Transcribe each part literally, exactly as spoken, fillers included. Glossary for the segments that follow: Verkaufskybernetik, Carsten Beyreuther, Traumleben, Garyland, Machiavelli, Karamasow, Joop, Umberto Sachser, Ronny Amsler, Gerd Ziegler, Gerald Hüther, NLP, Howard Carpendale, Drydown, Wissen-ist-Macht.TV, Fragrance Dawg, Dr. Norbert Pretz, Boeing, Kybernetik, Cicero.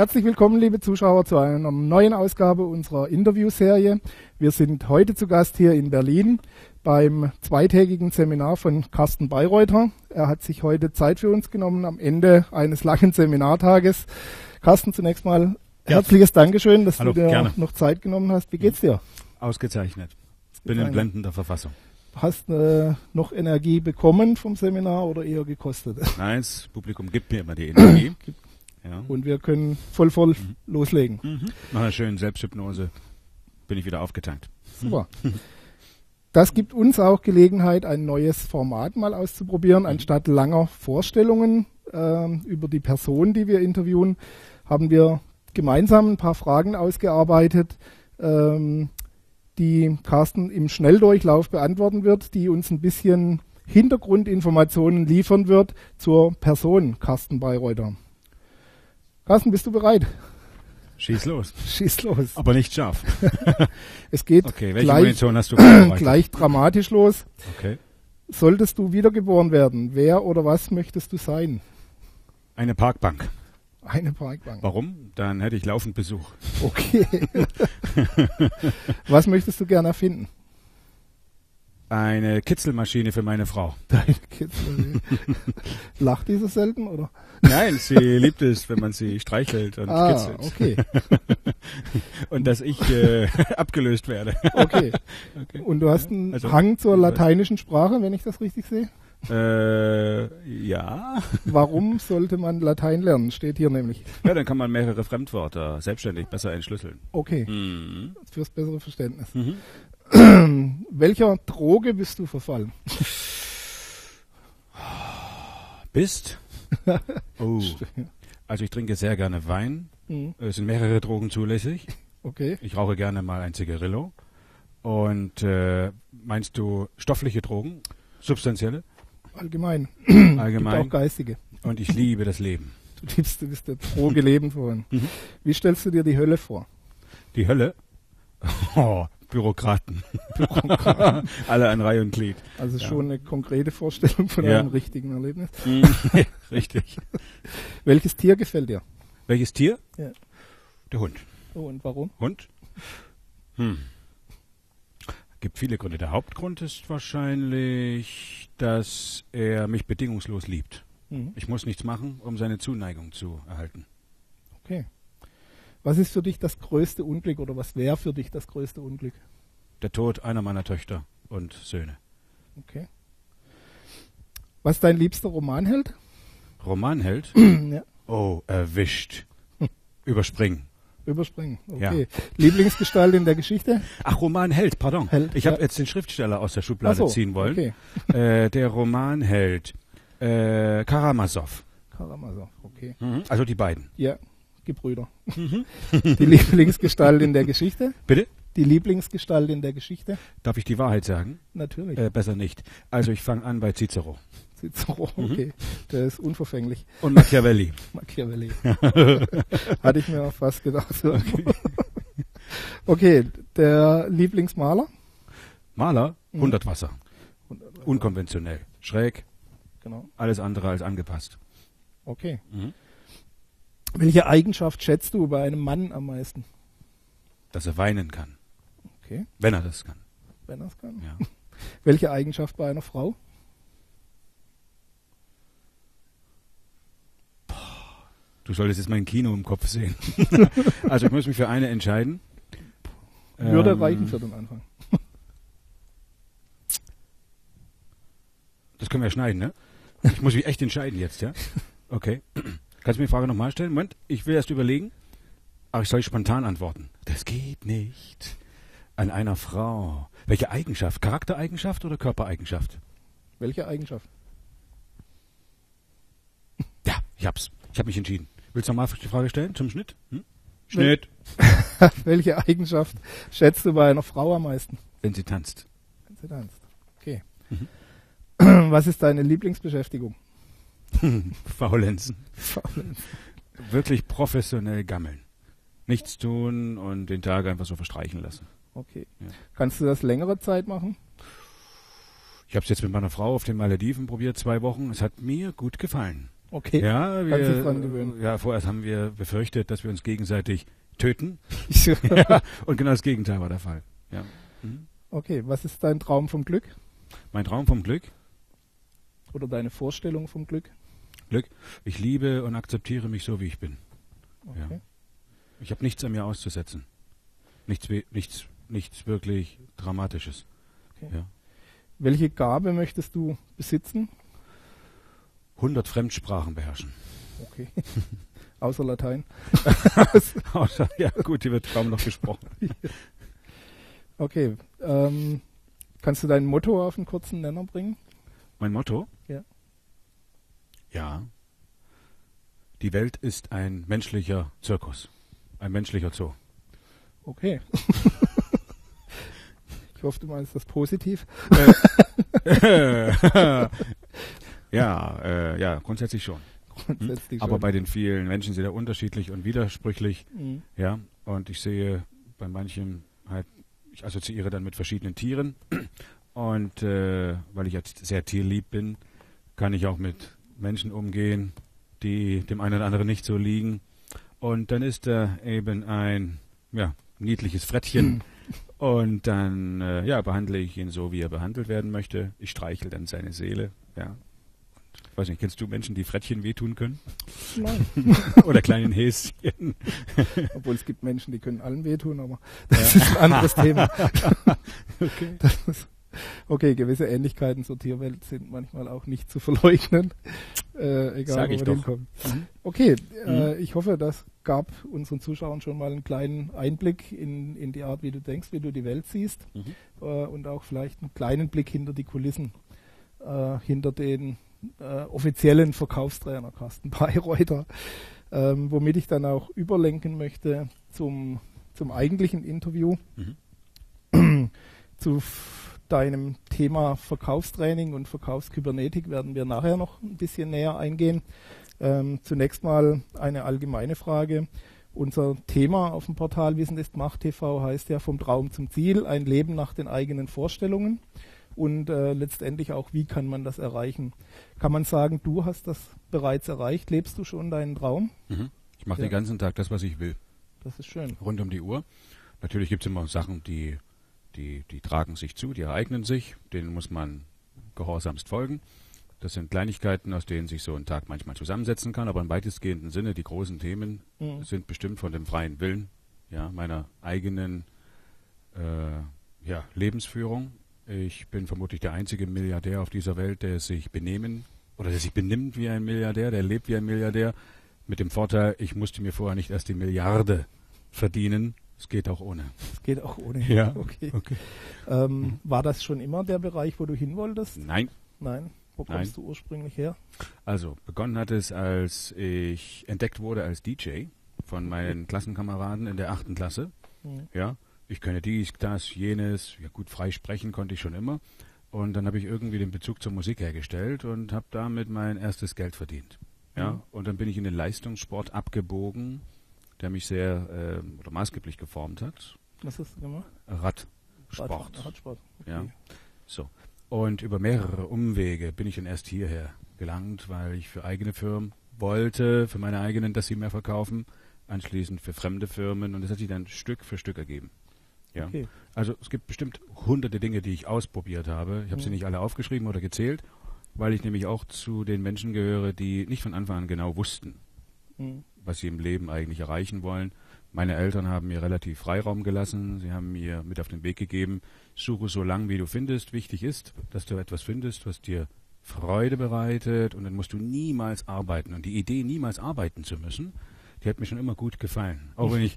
Herzlich willkommen, liebe Zuschauer, zu einer neuen Ausgabe unserer Interviewserie. Wir sind heute zu Gast hier in Berlin beim zweitägigen Seminar von Carsten Beyreuther. Er hat sich heute Zeit für uns genommen am Ende eines langen Seminartages. Carsten, zunächst mal ja. herzliches Dankeschön, dass Hallo, du dir gerne. noch Zeit genommen hast. Wie geht's dir? Ausgezeichnet. Ich bin in blendender Verfassung. Hast du äh, noch Energie bekommen vom Seminar oder eher gekostet? Nein, das Publikum gibt mir immer die Energie. Ja. Und wir können voll, voll mhm. loslegen. Mhm. Nach einer schönen Selbsthypnose bin ich wieder aufgetankt. Super. Das gibt uns auch Gelegenheit, ein neues Format mal auszuprobieren. Anstatt langer Vorstellungen äh, über die Person, die wir interviewen, haben wir gemeinsam ein paar Fragen ausgearbeitet, ähm, die Carsten im Schnelldurchlauf beantworten wird, die uns ein bisschen Hintergrundinformationen liefern wird zur Person Carsten Beyreuther. Carsten, bist du bereit? Schieß los. Schieß los. Aber nicht scharf. Es geht okay, welche gleich, Munition hast du gleich dramatisch los. Okay. Solltest du wiedergeboren werden, wer oder was möchtest du sein? Eine Parkbank. Eine Parkbank. Warum? Dann hätte ich laufend Besuch. Okay. Was möchtest du gerne erfinden? Eine Kitzelmaschine für meine Frau. Deine Kitzelmaschine. Lacht die so selten, oder? Nein, sie liebt es, wenn man sie streichelt und ah, kitzelt. Okay. Und dass ich äh, abgelöst werde. Okay. okay. Und du hast einen also, Hang zur lateinischen Sprache, wenn ich das richtig sehe? Äh, ja. Warum sollte man Latein lernen? Steht hier nämlich. Ja, dann kann man mehrere Fremdwörter selbstständig besser entschlüsseln. Okay. Mhm. Fürs bessere Verständnis. Mhm. Welcher Droge bist du verfallen? Bist? Oh. Also ich trinke sehr gerne Wein. Mhm. Es sind mehrere Drogen zulässig. Okay. Ich rauche gerne mal ein Zigarillo. Und äh, meinst du stoffliche Drogen? Substanzielle? Allgemein. Allgemein. Gibt auch geistige. Und ich liebe das Leben. Du liebst, du bist der Droge Leben vorhin. Mhm. Wie stellst du dir die Hölle vor? Die Hölle? Oh. Bürokraten. Bürokraten. Alle an Reihe und Glied. Also ja. schon eine konkrete Vorstellung von ja. einem richtigen Erlebnis. Richtig. Welches Tier gefällt dir? Welches Tier? Ja. Der Hund. Oh, und warum? Hund? Hm. Gibt viele Gründe. Der Hauptgrund ist wahrscheinlich, dass er mich bedingungslos liebt. Mhm. Ich muss nichts machen, um seine Zuneigung zu erhalten. Okay. Was ist für dich das größte Unglück oder was wäre für dich das größte Unglück? Der Tod einer meiner Töchter und Söhne. Okay. Was dein liebster Romanheld? Romanheld? Ja. Oh, erwischt. Überspringen. Überspringen, okay. Ja. Lieblingsgestalt in der Geschichte? Ach, Romanheld, pardon. Held, ich habe ja. jetzt den Schriftsteller aus der Schublade so, ziehen wollen. Okay. Äh, der Romanheld äh, Karamasow. Karamasow, okay. Mhm. Also die beiden. Ja. Gebrüder. Mhm. Die Lieblingsgestalt in der Geschichte. Bitte? Die Lieblingsgestalt in der Geschichte. Darf ich die Wahrheit sagen? Natürlich. Äh, besser nicht. Also ich fange an bei Cicero. Cicero, okay. Mhm. Der ist unverfänglich. Und Machiavelli. Machiavelli. Hatte ich mir auch fast gedacht. Okay, okay, der Lieblingsmaler? Maler? Hundertwasser. Hundertwasser. Unkonventionell. Schräg. Genau. Alles andere als angepasst. Okay. Mhm. Welche Eigenschaft schätzt du bei einem Mann am meisten? Dass er weinen kann. Okay. Wenn er das kann. Wenn er es kann. Ja. Welche Eigenschaft bei einer Frau? Boah, du solltest jetzt mein Kino im Kopf sehen. Also ich muss mich für eine entscheiden. Würde ähm, reichen für den Anfang. Das können wir schneiden, ne? Ich muss mich echt entscheiden jetzt, ja? Okay. Kannst du mir die Frage nochmal stellen? Moment, ich will erst überlegen. Aber ich soll spontan antworten. Das geht nicht. An einer Frau. Welche Eigenschaft? Charaktereigenschaft oder Körpereigenschaft? Welche Eigenschaft? Ja, ich hab's. Ich habe mich entschieden. Willst du nochmal die Frage stellen zum Schnitt? Hm? Schnitt. Welche Eigenschaft schätzt du bei einer Frau am meisten? Wenn sie tanzt. Wenn sie tanzt. Okay. Mhm. Was ist deine Lieblingsbeschäftigung? Faulenzen. Faulenzen. Wirklich professionell gammeln. Nichts tun und den Tag einfach so verstreichen lassen. Okay. Ja. Kannst du das längere Zeit machen? Ich habe es jetzt mit meiner Frau auf den Malediven probiert, zwei Wochen. Es hat mir gut gefallen. Okay. Ja, wir, ja, vorerst haben wir befürchtet, dass wir uns gegenseitig töten. Ja, und genau das Gegenteil war der Fall. Ja. Mhm. Okay, was ist dein Traum vom Glück? Mein Traum vom Glück? Oder deine Vorstellung vom Glück? Glück? Ich liebe und akzeptiere mich so, wie ich bin. Okay. Ja. Ich habe nichts an mir auszusetzen. Nichts, nichts, nichts wirklich Dramatisches. Okay. Ja. Welche Gabe möchtest du besitzen? hundert Fremdsprachen beherrschen. Okay. Außer Latein. Außer, ja gut, die wird kaum noch gesprochen. Okay. Ähm, kannst du dein Motto auf einen kurzen Nenner bringen? Mein Motto? Ja. Ja. Die Welt ist ein menschlicher Zirkus. Ein menschlicher Zoo. Okay. Ich hoffe, du meinst das positiv. Äh, äh, ja, äh, ja, grundsätzlich schon. Grundsätzlich hm? Aber schon. Bei den vielen Menschen sind ja unterschiedlich und widersprüchlich. Mhm. Ja, und ich sehe bei manchen halt, ich assoziiere dann mit verschiedenen Tieren. Und äh, weil ich jetzt sehr tierlieb bin, kann ich auch mit Menschen umgehen, die dem einen oder anderen nicht so liegen. Und dann ist da eben ein ja, niedliches Frettchen. Und dann äh, ja, behandle ich ihn so, wie er behandelt werden möchte. Ich streichle dann seine Seele. Ja. Ich weiß nicht, kennst du Menschen, die Frettchen wehtun können? Nein. Oder kleinen Häschen? Obwohl es gibt Menschen, die können allen wehtun, aber das ja. ist ein anderes Thema. Okay. Das ist okay, gewisse Ähnlichkeiten zur Tierwelt sind manchmal auch nicht zu verleugnen, äh, egal wo wir hinkommen. Mhm. Okay, äh, mhm. ich hoffe, das gab unseren Zuschauern schon mal einen kleinen Einblick in, in die Art, wie du denkst, wie du die Welt siehst mhm. äh, und auch vielleicht einen kleinen Blick hinter die Kulissen, äh, hinter den äh, offiziellen Verkaufstrainer Carsten Beyreuther, äh, womit ich dann auch überlenken möchte zum, zum eigentlichen Interview, mhm. zu deinem Thema Verkaufstraining und Verkaufskybernetik werden wir nachher noch ein bisschen näher eingehen. Ähm, zunächst mal eine allgemeine Frage. Unser Thema auf dem Portal Wissen-ist-Macht.tv heißt ja vom Traum zum Ziel, ein Leben nach den eigenen Vorstellungen und äh, letztendlich auch, wie kann man das erreichen? Kann man sagen, du hast das bereits erreicht? Lebst du schon deinen Traum? Mhm. Ich mache ja. den ganzen Tag das, was ich will. Das ist schön. Rund um die Uhr. Natürlich gibt es immer Sachen, die Die, die tragen sich zu, die ereignen sich, denen muss man gehorsamst folgen. Das sind Kleinigkeiten, aus denen sich so ein Tag manchmal zusammensetzen kann, aber im weitestgehenden Sinne, die großen Themen mhm. sind bestimmt von dem freien Willen, ja, meiner eigenen äh, ja, Lebensführung. Ich bin vermutlich der einzige Milliardär auf dieser Welt, der sich benehmen oder der sich benimmt wie ein Milliardär, der lebt wie ein Milliardär, mit dem Vorteil, ich musste mir vorher nicht erst die Milliarde verdienen. Es geht auch ohne. Es geht auch ohne. Ja, okay. okay. Ähm, mhm. War das schon immer der Bereich, wo du hin wolltest? Nein. Nein? Wo kommst Nein. du ursprünglich her? Also, begonnen hat es, als ich entdeckt wurde als D J von meinen Klassenkameraden in der achten Klasse. Mhm. Ja, ich kenne dies, das, jenes. Ja gut, frei sprechen konnte ich schon immer. Und dann habe ich irgendwie den Bezug zur Musik hergestellt und habe damit mein erstes Geld verdient. Ja, mhm. Und dann bin ich in den Leistungssport abgebogen, der mich sehr äh, oder maßgeblich geformt hat. Was hast du gemacht? Radsport. Radsport, Radsport. Okay. Ja. So. Und über mehrere Umwege bin ich dann erst hierher gelangt, weil ich für eigene Firmen wollte, für meine eigenen, dass sie mehr verkaufen, anschließend für fremde Firmen. Und das hat sich dann Stück für Stück ergeben. Ja. Okay. Also es gibt bestimmt hunderte Dinge, die ich ausprobiert habe. Ich habe mhm. sie nicht alle aufgeschrieben oder gezählt, weil ich nämlich auch zu den Menschen gehöre, die nicht von Anfang an genau wussten, mhm. was sie im Leben eigentlich erreichen wollen. Meine Eltern haben mir relativ Freiraum gelassen. Sie haben mir mit auf den Weg gegeben, suche so lang, wie du findest. Wichtig ist, dass du etwas findest, was dir Freude bereitet. Und dann musst du niemals arbeiten. Und die Idee, niemals arbeiten zu müssen, die hat mir schon immer gut gefallen. Auch wenn ich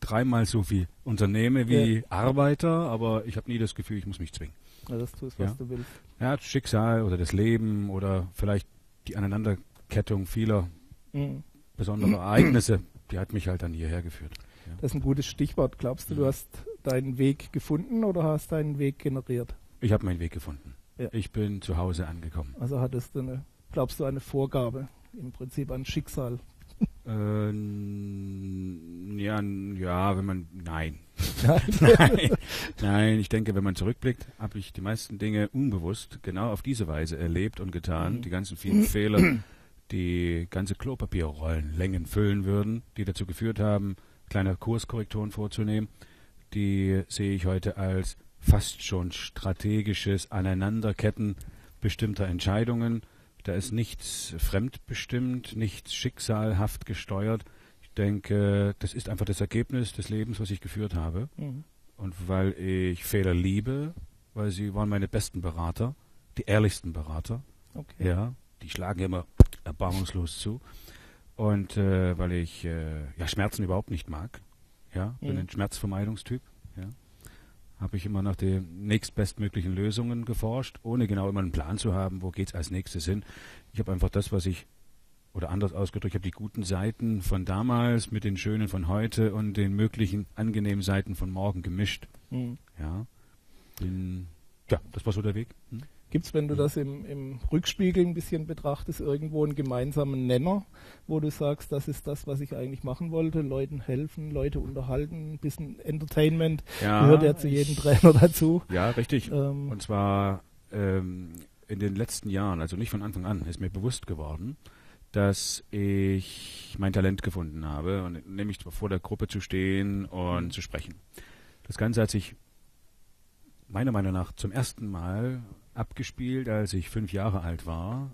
dreimal so viel unternehme wie ja. Arbeiter, aber ich habe nie das Gefühl, ich muss mich zwingen. Ja, das tust, was ja. du willst. Ja, das Schicksal oder das Leben oder vielleicht die Aneinanderkettung vieler mhm. besondere Ereignisse, die hat mich halt dann hierher geführt. Ja. Das ist ein gutes Stichwort. Glaubst du, ja. du hast deinen Weg gefunden oder hast deinen Weg generiert? Ich habe meinen Weg gefunden. Ja. Ich bin zu Hause angekommen. Also hattest du eine, glaubst du, eine Vorgabe, im Prinzip ein Schicksal? Ähm, ja, ja, wenn man, nein. nein. Nein, ich denke, wenn man zurückblickt, habe ich die meisten Dinge unbewusst genau auf diese Weise erlebt und getan. Mhm. Die ganzen vielen Fehler, die ganze Klopapierrollenlängen füllen würden, die dazu geführt haben, kleine Kurskorrekturen vorzunehmen, die sehe ich heute als fast schon strategisches Aneinanderketten bestimmter Entscheidungen. Da ist nichts fremdbestimmt, nichts schicksalhaft gesteuert. Ich denke, das ist einfach das Ergebnis des Lebens, was ich geführt habe. Mhm. Und weil ich Fehler liebe, weil sie waren meine besten Berater, die ehrlichsten Berater. Okay. Ja, die schlagen immer erbarmungslos zu. Und äh, weil ich äh, ja, Schmerzen überhaupt nicht mag. Ja, bin mhm. ein Schmerzvermeidungstyp. Ja. Habe ich immer nach den nächstbestmöglichen Lösungen geforscht, ohne genau immer einen Plan zu haben, wo geht es als nächstes hin. Ich habe einfach das, was ich, oder anders ausgedrückt, ich habe die guten Seiten von damals mit den schönen von heute und den möglichen angenehmen Seiten von morgen gemischt. Mhm. Ja. Bin, ja, das war so der Weg. Hm? Gibt es, wenn du das im, im Rückspiegel ein bisschen betrachtest, irgendwo einen gemeinsamen Nenner, wo du sagst, das ist das, was ich eigentlich machen wollte, Leuten helfen, Leute unterhalten, ein bisschen Entertainment, ja, gehört ja zu jedem Trainer dazu. Ja, richtig. Ähm, Und zwar ähm, in den letzten Jahren, also nicht von Anfang an, ist mir bewusst geworden, dass ich mein Talent gefunden habe, und nämlich vor der Gruppe zu stehen und mhm. zu sprechen. Das Ganze hat sich meiner Meinung nach zum ersten Mal abgespielt, als ich fünf Jahre alt war.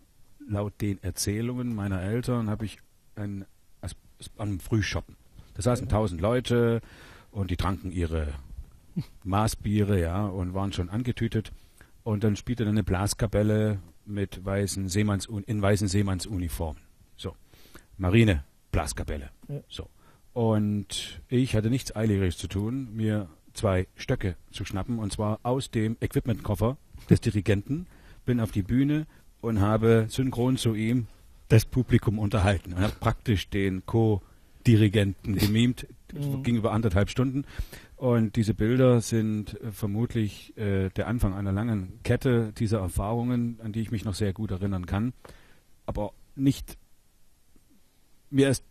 Laut den Erzählungen meiner Eltern habe ich an einem Frühschoppen. Da saßen tausend Leute und die tranken ihre Maßbiere, ja, und waren schon angetütet. Und dann spielte dann eine Blaskapelle mit weißen Seemanns, in weißen Seemannsuniformen. So. Marine, Blaskapelle. Ja. So. Und ich hatte nichts Eiliges zu tun, mir zwei Stöcke zu schnappen, und zwar aus dem Equipmentkoffer des Dirigenten, bin auf die Bühne und habe synchron zu ihm das Publikum unterhalten und habe praktisch den Co-Dirigenten gemimt. Mhm. Ging über anderthalb Stunden, und diese Bilder sind äh, vermutlich äh, der Anfang einer langen Kette dieser Erfahrungen, an die ich mich noch sehr gut erinnern kann, aber nicht mir ist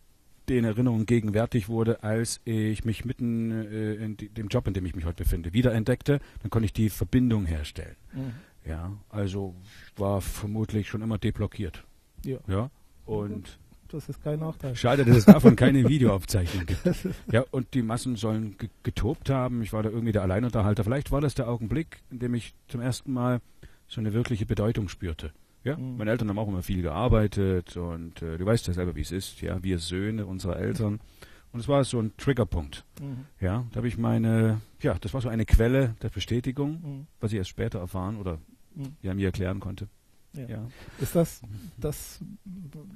den Erinnerungen gegenwärtig wurde, als ich mich mitten äh, in die, dem Job, in dem ich mich heute befinde, wiederentdeckte. Dann konnte ich die Verbindung herstellen. Mhm. Ja, also war vermutlich schon immer deblockiert. Ja. Ja, und das ist kein Nachteil. Schade, dass es davon keine Videoaufzeichnung gibt. Ja, und die Massen sollen ge getobt haben. Ich war da irgendwie der Alleinunterhalter. Vielleicht war das der Augenblick, in dem ich zum ersten Mal so eine wirkliche Bedeutung spürte. Ja, mhm. Meine Eltern haben auch immer viel gearbeitet, und äh, du weißt ja selber, wie es ist, ja, wir Söhne unserer Eltern, und es war so ein Triggerpunkt, mhm. ja, da habe ich meine, ja, das war so eine Quelle der Bestätigung, mhm. was ich erst später erfahren oder mhm. ja, mir erklären konnte. Ja. Ja. Ist das, das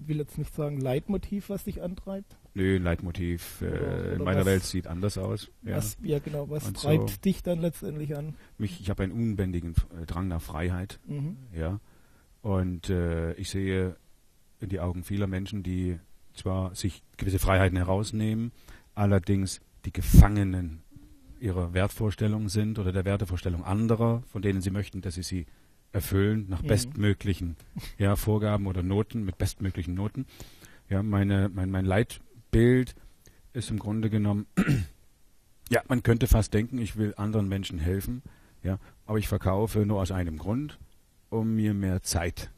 will jetzt nicht sagen Leitmotiv, was dich antreibt? Nö, Leitmotiv oder, äh, oder in meiner was, Welt sieht anders aus. Ja, was, ja genau, was und treibt so dich dann letztendlich an? Mich, ich habe einen unbändigen Drang nach Freiheit, mhm. ja. Und äh, ich sehe in die Augen vieler Menschen, die zwar sich gewisse Freiheiten herausnehmen, allerdings die Gefangenen ihrer Wertvorstellungen sind oder der Wertevorstellung anderer, von denen sie möchten, dass sie sie erfüllen nach mhm. bestmöglichen ja, Vorgaben oder Noten, mit bestmöglichen Noten. Ja, meine, mein, mein Leitbild ist im Grunde genommen, ja, man könnte fast denken, ich will anderen Menschen helfen, ja, aber ich verkaufe nur aus einem Grund, um mir mehr Zeit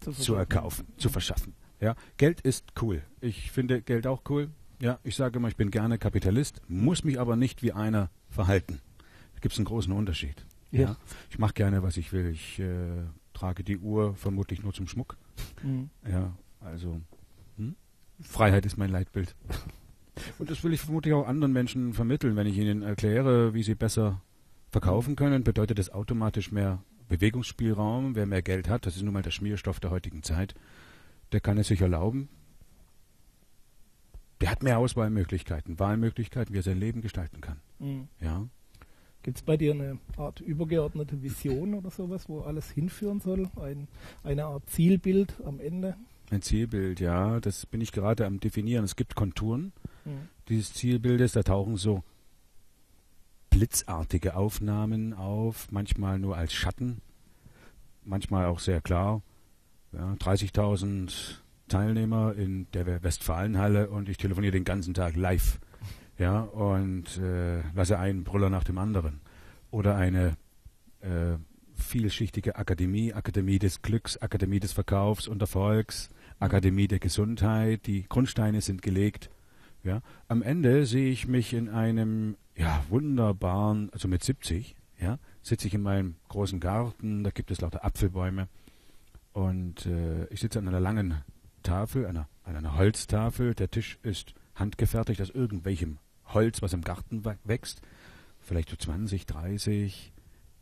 zu, zu erkaufen, zu verschaffen. Ja, Geld ist cool. Ich finde Geld auch cool. Ja, ich sage immer, ich bin gerne Kapitalist, muss mich aber nicht wie einer verhalten. Da gibt es einen großen Unterschied. Ja. Ja. Ich mache gerne, was ich will. Ich äh, trage die Uhr vermutlich nur zum Schmuck. Mhm. Ja, also hm? Freiheit ist mein Leitbild. Und das will ich vermutlich auch anderen Menschen vermitteln. Wenn ich ihnen erkläre, wie sie besser verkaufen können, bedeutet das automatisch mehr Bewegungsspielraum. Wer mehr Geld hat, das ist nun mal der Schmierstoff der heutigen Zeit, der kann es sich erlauben. Der hat mehr Auswahlmöglichkeiten, Wahlmöglichkeiten, wie er sein Leben gestalten kann. Mhm. Ja. Gibt es bei dir eine Art übergeordnete Vision oder sowas, wo alles hinführen soll? Ein, eine Art Zielbild am Ende? Ein Zielbild, ja, das bin ich gerade am Definieren. Es gibt Konturen mhm. dieses Zielbildes, da tauchen so blitzartige Aufnahmen auf, manchmal nur als Schatten, manchmal auch sehr klar. Ja, dreißigtausend Teilnehmer in der Westfalenhalle, und ich telefoniere den ganzen Tag live. Ja, und äh, lasse einen Brüller nach dem anderen. Oder eine äh, vielschichtige Akademie, Akademie des Glücks, Akademie des Verkaufs und Erfolgs, Akademie der Gesundheit, die Grundsteine sind gelegt. Ja, am Ende sehe ich mich in einem ja, wunderbaren, also mit siebzig, ja, sitze ich in meinem großen Garten, da gibt es lauter Apfelbäume und äh, ich sitze an einer langen Tafel, einer, an einer Holztafel, der Tisch ist handgefertigt aus irgendwelchem Holz, was im Garten wächst, vielleicht so zwanzig, dreißig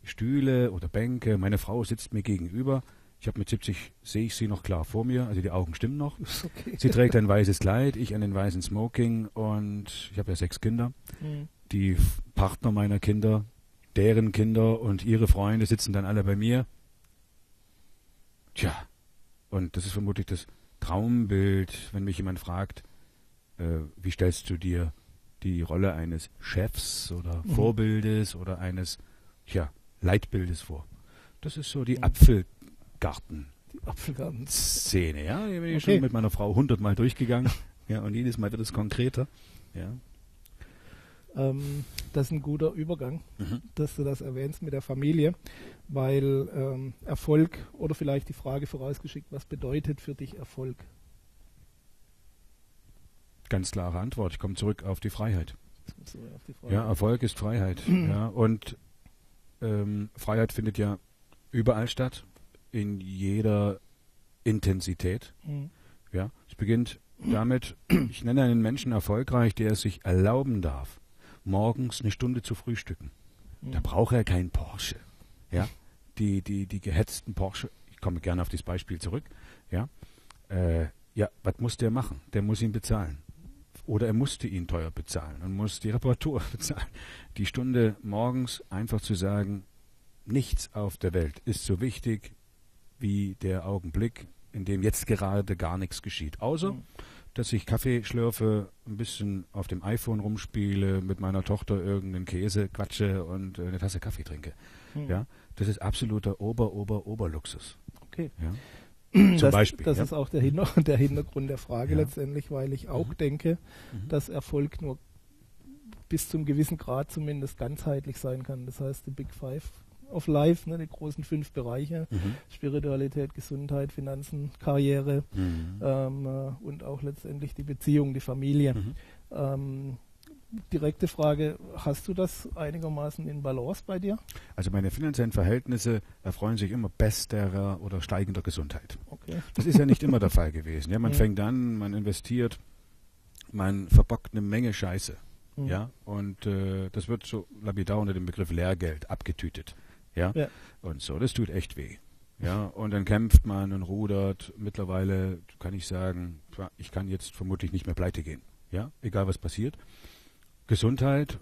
Stühle oder Bänke, meine Frau sitzt mir gegenüber. Ich habe mit siebzig, sehe ich sie noch klar vor mir, also die Augen stimmen noch. Okay. Sie trägt ein weißes Kleid, ich einen weißen Smoking und ich habe ja sechs Kinder. Mhm. Die Partner meiner Kinder, deren Kinder und ihre Freunde sitzen dann alle bei mir. Tja, und das ist vermutlich das Traumbild, wenn mich jemand fragt, äh, wie stellst du dir die Rolle eines Chefs oder mhm. Vorbildes oder eines tja, Leitbildes vor. Das ist so die mhm. Apfel- Garten. Die Apfelgarten-Szene, ja. Die bin ich okay. schon mit meiner Frau hundertmal durchgegangen. Ja, und jedes Mal wird es konkreter. Ja. Ähm, das ist ein guter Übergang, mhm. dass du das erwähnst mit der Familie, weil ähm, Erfolg oder vielleicht die Frage vorausgeschickt, was bedeutet für dich Erfolg? Ganz klare Antwort. Ich komme zurück auf die Freiheit. Zurück auf die Freiheit. Ja, Erfolg ist Freiheit. Mhm. Ja, und ähm, Freiheit findet ja überall statt. In jeder Intensität. Mhm. Ja, es beginnt damit, ich nenne einen Menschen erfolgreich, der es sich erlauben darf, morgens eine Stunde zu frühstücken. Mhm. Da braucht er keinen Porsche. Ja, die, die, die gehetzten Porsche, ich komme gerne auf dieses Beispiel zurück, ja, äh, ja, was muss der machen? Der muss ihn bezahlen. Oder er musste ihn teuer bezahlen und muss die Reparatur bezahlen. Die Stunde morgens einfach zu sagen, nichts auf der Welt ist so wichtig, wie der Augenblick, in dem jetzt gerade gar nichts geschieht. Außer, mhm. dass ich Kaffee schlürfe, ein bisschen auf dem iPhone rumspiele, mit meiner Tochter irgendeinen Käse quatsche und eine Tasse Kaffee trinke. Mhm. Ja, das ist absoluter Ober-, Ober-, Oberluxus. Okay. Ja. Zum das Beispiel, das ja. ist auch der Hintergrund, der Hintergrund der Frage ja. letztendlich, weil ich auch mhm. denke, mhm. dass Erfolg nur bis zum gewissen Grad zumindest ganzheitlich sein kann. Das heißt, die Big Five of Life, ne, die großen fünf Bereiche, mhm. Spiritualität, Gesundheit, Finanzen, Karriere mhm. ähm, und auch letztendlich die Beziehung, die Familie. Mhm. Ähm, direkte Frage, hast du das einigermaßen in Balance bei dir? Also meine finanziellen Verhältnisse erfreuen sich immer besterer oder steigender Gesundheit. Okay. Das ist ja nicht immer der Fall gewesen. Ja, man mhm. fängt an, man investiert, man verbockt eine Menge Scheiße. Mhm. Ja? Und äh, das wird so lapidar unter dem Begriff Lehrgeld abgetütet. Ja? Ja. Und so, das tut echt weh. Ja? Und dann kämpft man und rudert. Mittlerweile kann ich sagen, ich kann jetzt vermutlich nicht mehr pleite gehen. Ja? Egal, was passiert. Gesundheit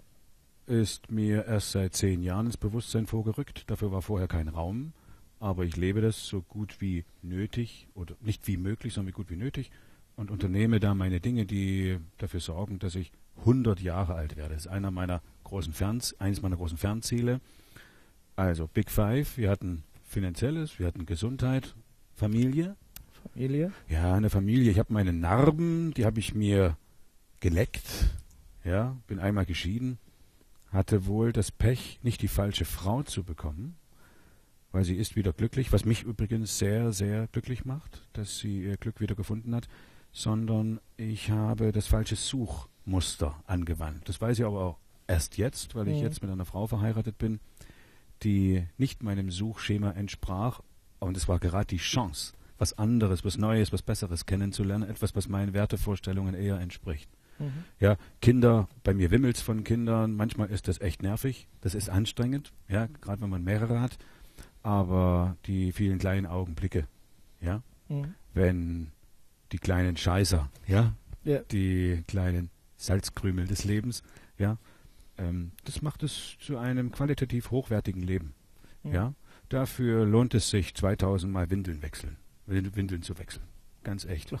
ist mir erst seit zehn Jahren ins Bewusstsein vorgerückt. Dafür war vorher kein Raum. Aber ich lebe das so gut wie nötig, oder nicht wie möglich, sondern wie gut wie nötig. Und unternehme da meine Dinge, die dafür sorgen, dass ich hundert Jahre alt werde. Das ist einer meiner großen Ferns, eines meiner großen Fernziele. Also Big Five, wir hatten Finanzielles, wir hatten Gesundheit, Familie. Familie? Ja, eine Familie. Ich habe meine Narben, die habe ich mir geleckt. Ja, bin einmal geschieden. Hatte wohl das Pech, nicht die falsche Frau zu bekommen, weil sie ist wieder glücklich, was mich übrigens sehr, sehr glücklich macht, dass sie ihr Glück wieder gefunden hat, sondern ich habe das falsche Suchmuster angewandt. Das weiß ich aber auch erst jetzt, weil mhm. ich jetzt mit einer Frau verheiratet bin, die nicht meinem Suchschema entsprach. Und es war gerade die Chance, was anderes, was Neues, was Besseres kennenzulernen. Etwas, was meinen Wertevorstellungen eher entspricht. Mhm. Ja, Kinder, bei mir wimmelt es von Kindern. Manchmal ist das echt nervig. Das ist anstrengend, ja, gerade wenn man mehrere hat. Aber die vielen kleinen Augenblicke, ja, mhm. wenn die kleinen Scheißer, ja, ja, die kleinen Salzkrümel des Lebens, ja, das macht es zu einem qualitativ hochwertigen Leben. Mhm. Ja? Dafür lohnt es sich, zweitausend Mal Windeln wechseln, Windeln zu wechseln. Ganz echt.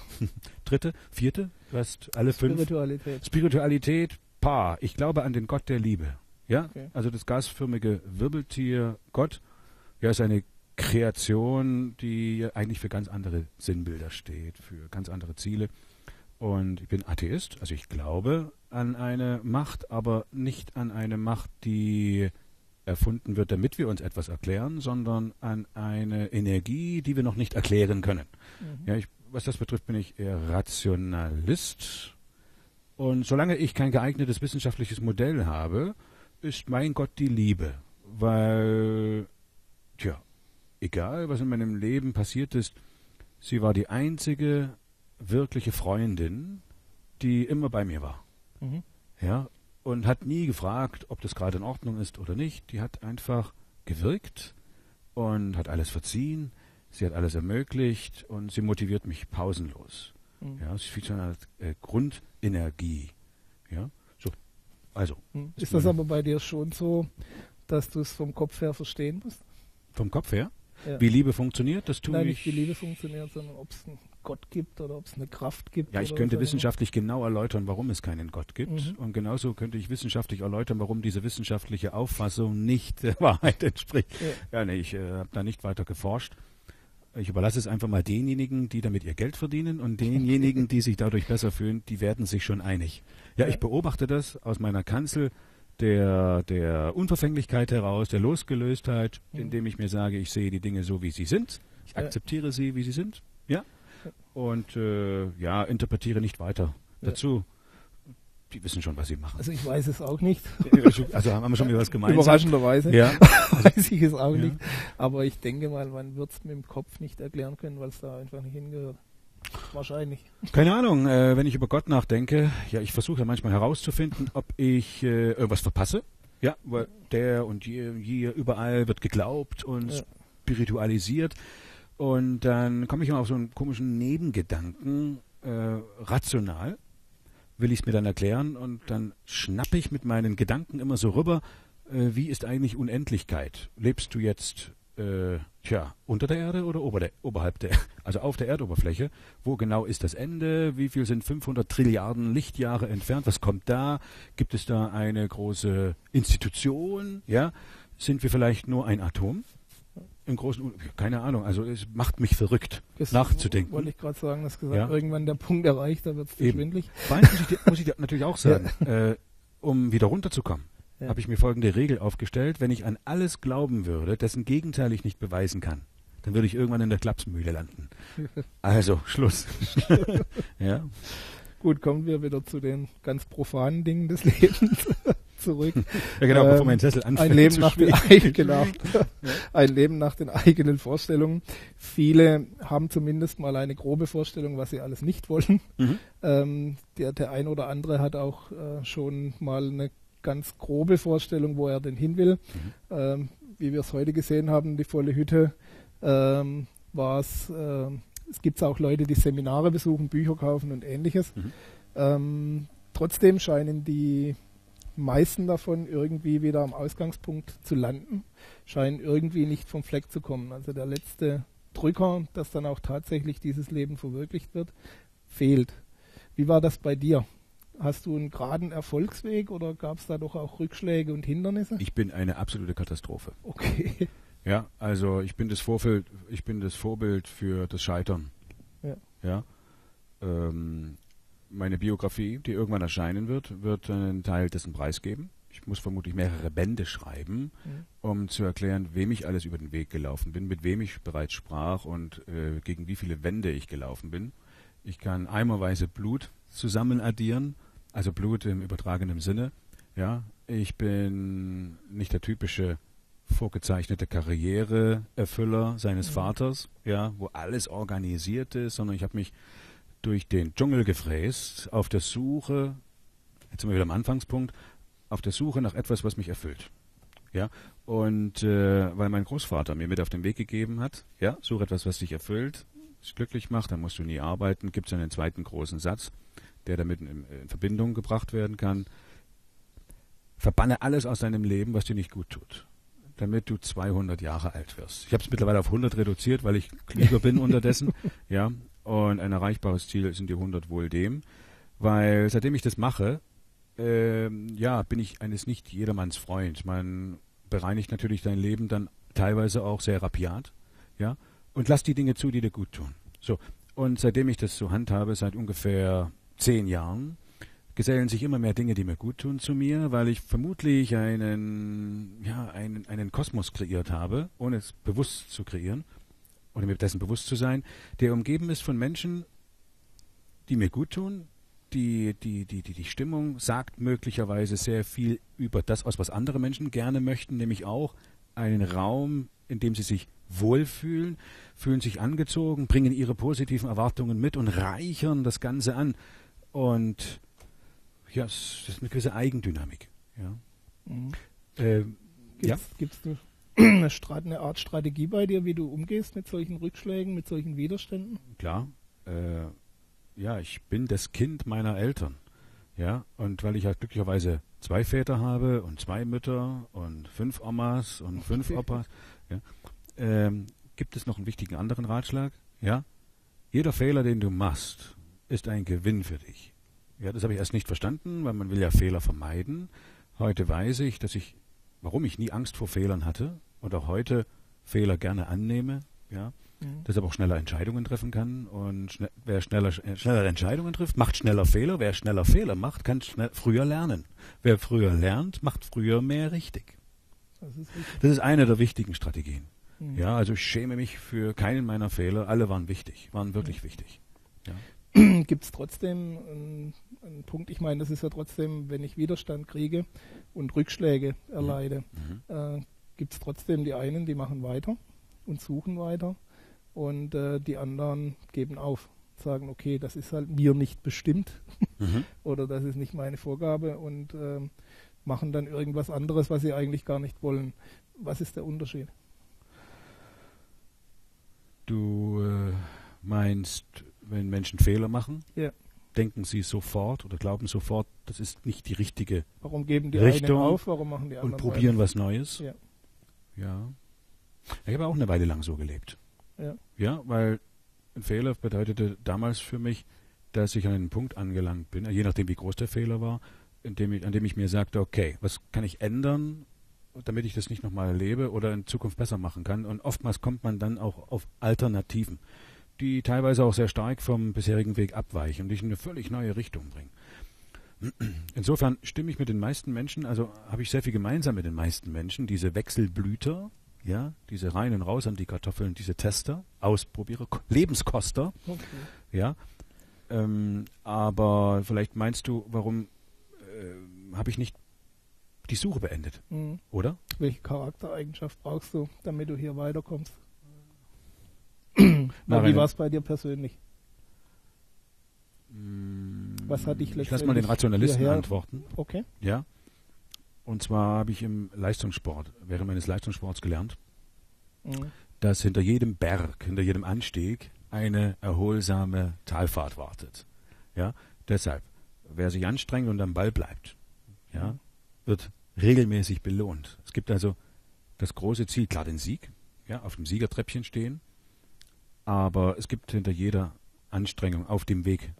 Dritte, vierte, du hast alle fünf. Spiritualität. Spiritualität, Paar. Ich glaube an den Gott der Liebe. Ja? Okay. Also das gasförmige Wirbeltier Gott, ja, ist eine Kreation, die eigentlich für ganz andere Sinnbilder steht, für ganz andere Ziele. Und ich bin Atheist, also ich glaube an eine Macht, aber nicht an eine Macht, die erfunden wird, damit wir uns etwas erklären, sondern an eine Energie, die wir noch nicht erklären können. Mhm. Ja, ich was das betrifft, bin ich eher Rationalist. Und solange ich kein geeignetes wissenschaftliches Modell habe, ist mein Gott die Liebe. Weil, tja, egal was in meinem Leben passiert ist, sie war die einzige wirkliche Freundin, die immer bei mir war. Mhm. Ja, und hat nie gefragt, ob das gerade in Ordnung ist oder nicht. Die hat einfach gewirkt und hat alles verziehen. Sie hat alles ermöglicht und sie motiviert mich pausenlos. Mhm. Ja, es ist viel zu einer äh, Grundenergie. Ja, so. Also. Mhm. Ist das aber bei dir schon so, dass du es vom Kopf her verstehen musst? Vom Kopf her? Ja. Wie Liebe funktioniert, das tue Nein, ich. Nein, nicht wie Liebe funktioniert, sondern ob es einen Gott gibt oder ob es eine Kraft gibt. Ja, ich könnte so wissenschaftlich genau erläutern, warum es keinen Gott gibt. Mhm. Und genauso könnte ich wissenschaftlich erläutern, warum diese wissenschaftliche Auffassung nicht der Wahrheit entspricht. Ja, ja nee, ich äh, habe da nicht weiter geforscht. Ich überlasse es einfach mal denjenigen, die damit ihr Geld verdienen, und denjenigen, die sich dadurch besser fühlen, die werden sich schon einig. Ja, ich beobachte das aus meiner Kanzel der, der Unverfänglichkeit heraus, der Losgelöstheit, indem ich mir sage, ich sehe die Dinge so, wie sie sind. Ich akzeptiere sie, wie sie sind. Ja. Und äh, ja, interpretiere nicht weiter dazu. Die wissen schon, was sie machen. Also ich weiß es auch nicht. Also haben wir schon wieder was gemeinsam. Überraschenderweise ja. weiß ich es auch ja. nicht. Aber ich denke mal, man wird es mit dem Kopf nicht erklären können, weil es da einfach nicht hingehört. Wahrscheinlich. Keine Ahnung, äh, wenn ich über Gott nachdenke, ja, ich versuche ja manchmal herauszufinden, ob ich äh, irgendwas verpasse. Ja, weil der und hier, hier überall wird geglaubt und ja. spiritualisiert. Und dann komme ich immer auf so einen komischen Nebengedanken, äh, rational. Will ich es mir dann erklären, und dann schnappe ich mit meinen Gedanken immer so rüber, äh, wie ist eigentlich Unendlichkeit? Lebst du jetzt äh, tja, unter der Erde oder ober der, oberhalb der, also auf der Erdoberfläche? Wo genau ist das Ende? Wie viel sind fünfhundert Trilliarden Lichtjahre entfernt? Was kommt da? Gibt es da eine große Institution? Ja? Sind wir vielleicht nur ein Atom? Im großen, keine Ahnung, also es macht mich verrückt, das nachzudenken. Wollte ich gerade sagen, dass gesagt, ja. irgendwann der Punkt erreicht, da wird es schwindelig. Muss ich, dir, muss ich dir natürlich auch sagen, ja. äh, um wieder runterzukommen, ja. habe ich mir folgende Regel aufgestellt: Wenn ich an alles glauben würde, dessen Gegenteil ich nicht beweisen kann, dann würde ich irgendwann in der Klapsmühle landen. Also, Schluss. ja. Gut, kommen wir wieder zu den ganz profanen Dingen des Lebens. zurück. Ja, genau, ähm, bevor mein Sessel anfängt ein Leben zu nach den eigenen, ja. Ein Leben nach den eigenen Vorstellungen. Viele haben zumindest mal eine grobe Vorstellung, was sie alles nicht wollen. Mhm. Ähm, der, der ein oder andere hat auch äh, schon mal eine ganz grobe Vorstellung, wo er denn hin will. Mhm. Ähm, wie wir es heute gesehen haben, die volle Hütte ähm, war es. Äh, es gibt auch Leute, die Seminare besuchen, Bücher kaufen und Ähnliches. Mhm. Ähm, trotzdem scheinen die meisten davon irgendwie wieder am Ausgangspunkt zu landen, scheinen irgendwie nicht vom Fleck zu kommen. Also der letzte Drücker, dass dann auch tatsächlich dieses Leben verwirklicht wird, fehlt. Wie war das bei dir? Hast du einen geraden Erfolgsweg oder gab es da doch auch Rückschläge und Hindernisse? Ich bin eine absolute Katastrophe. Okay. Ja, also ich bin das Vorbild, ich bin das Vorbild für das Scheitern. Ja. Ja. Ähm, Meine Biografie, die irgendwann erscheinen wird, wird einen Teil dessen preisgeben. Ich muss vermutlich mehrere Bände schreiben, mhm. um zu erklären, wem ich alles über den Weg gelaufen bin, mit wem ich bereits sprach und äh, gegen wie viele Wände ich gelaufen bin. Ich kann eimerweise Blut zusammen addieren, also Blut im übertragenen Sinne. Ja, ich bin nicht der typische vorgezeichnete Karriereerfüller seines mhm. Vaters, ja, wo alles organisiert ist, sondern ich habe mich durch den Dschungel gefräst, auf der Suche, jetzt sind wir wieder am Anfangspunkt, auf der Suche nach etwas, was mich erfüllt. Ja, und äh, weil mein Großvater mir mit auf den Weg gegeben hat, ja, suche etwas, was dich erfüllt, dich glücklich macht, dann musst du nie arbeiten, gibt es einen zweiten großen Satz, der damit in, in Verbindung gebracht werden kann. Verbanne alles aus deinem Leben, was dir nicht gut tut, damit du zweihundert Jahre alt wirst. Ich habe es mittlerweile auf hundert reduziert, weil ich klüger bin unterdessen, ja. Und ein erreichbares Ziel sind die hundert wohl dem, weil seitdem ich das mache, ähm, ja, bin ich eines nicht jedermanns Freund. Man bereinigt natürlich dein Leben dann teilweise auch sehr rapiat, ja, und lass die Dinge zu, die dir gut tun. So, und seitdem ich das zur Hand habe, seit ungefähr zehn Jahren, gesellen sich immer mehr Dinge, die mir gut tun, zu mir, weil ich vermutlich einen, ja, einen, einen Kosmos kreiert habe, ohne es bewusst zu kreieren. oder mir dessen bewusst zu sein, der umgeben ist von Menschen, die mir gut tun, die die, die, die die Stimmung sagt möglicherweise sehr viel über das aus, was andere Menschen gerne möchten, nämlich auch einen Raum, in dem sie sich wohlfühlen, fühlen sich angezogen, bringen ihre positiven Erwartungen mit und reichern das Ganze an. Und ja, es ist eine gewisse Eigendynamik. Ja. Mhm. Äh, gibt es ja? eine, eine Art Strategie bei dir, wie du umgehst mit solchen Rückschlägen, mit solchen Widerständen? Klar. Äh, ja, ich bin das Kind meiner Eltern. Ja, und weil ich halt glücklicherweise zwei Väter habe und zwei Mütter und fünf Omas und fünf Opas, ja, ähm, gibt es noch einen wichtigen anderen Ratschlag? Ja, jeder Fehler, den du machst, ist ein Gewinn für dich. Ja, das habe ich erst nicht verstanden, weil man will ja Fehler vermeiden. Heute weiß ich, dass ich, warum ich nie Angst vor Fehlern hatte und auch heute Fehler gerne annehme, ja, mhm. deshalb auch schneller Entscheidungen treffen kann. Und schne wer schneller, äh, schneller Entscheidungen trifft, macht schneller Fehler. Wer schneller Fehler macht, kann schnell, früher lernen. Wer früher lernt, macht früher mehr richtig. Das ist, richtig. Das ist eine der wichtigen Strategien. Mhm. Ja, also ich schäme mich für keinen meiner Fehler. Alle waren wichtig, waren wirklich mhm. wichtig. Ja. Gibt es trotzdem einen, einen Punkt, ich meine, das ist ja trotzdem, wenn ich Widerstand kriege und Rückschläge erleide, mhm. äh, gibt es trotzdem die einen, die machen weiter und suchen weiter und äh, die anderen geben auf, sagen, okay, das ist halt mir nicht bestimmt mhm. oder das ist nicht meine Vorgabe und äh, machen dann irgendwas anderes, was sie eigentlich gar nicht wollen. Was ist der Unterschied? Du äh, meinst... Wenn Menschen Fehler machen, ja. denken sie sofort oder glauben sofort, das ist nicht die richtige Richtung. Warum geben die einen auf, warum machen die anderen und probieren weiter? Was Neues. Ja. ja. Ich habe auch eine Weile lang so gelebt. Ja. ja, weil ein Fehler bedeutete damals für mich, dass ich an einen Punkt angelangt bin, je nachdem wie groß der Fehler war, in dem ich, an dem ich mir sagte, okay, was kann ich ändern, damit ich das nicht nochmal erlebe oder in Zukunft besser machen kann. Und oftmals kommt man dann auch auf Alternativen, die teilweise auch sehr stark vom bisherigen Weg abweichen und dich in eine völlig neue Richtung bringen. Insofern stimme ich mit den meisten Menschen, also habe ich sehr viel gemeinsam mit den meisten Menschen, diese Wechselblüter, ja, diese rein und raus an die Kartoffeln, diese Tester, Ausprobierer, Lebenskoster, okay. ja. Ähm, aber vielleicht meinst du, warum äh, habe ich nicht die Suche beendet, mhm. oder? Welche Charaktereigenschaft brauchst du, damit du hier weiterkommst? Na, wie war es bei dir persönlich? Was hatte ich letztendlich? Ich lasse mal den Rationalisten hierher antworten. Okay. Ja. Und zwar habe ich im Leistungssport, während meines Leistungssports gelernt, mhm. dass hinter jedem Berg, hinter jedem Anstieg eine erholsame Talfahrt wartet. Ja. Deshalb, wer sich anstrengt und am Ball bleibt, ja, mhm. wird regelmäßig belohnt. Es gibt also das große Ziel, klar den Sieg, ja, auf dem Siegertreppchen stehen. Aber es gibt hinter jeder Anstrengung auf dem Weg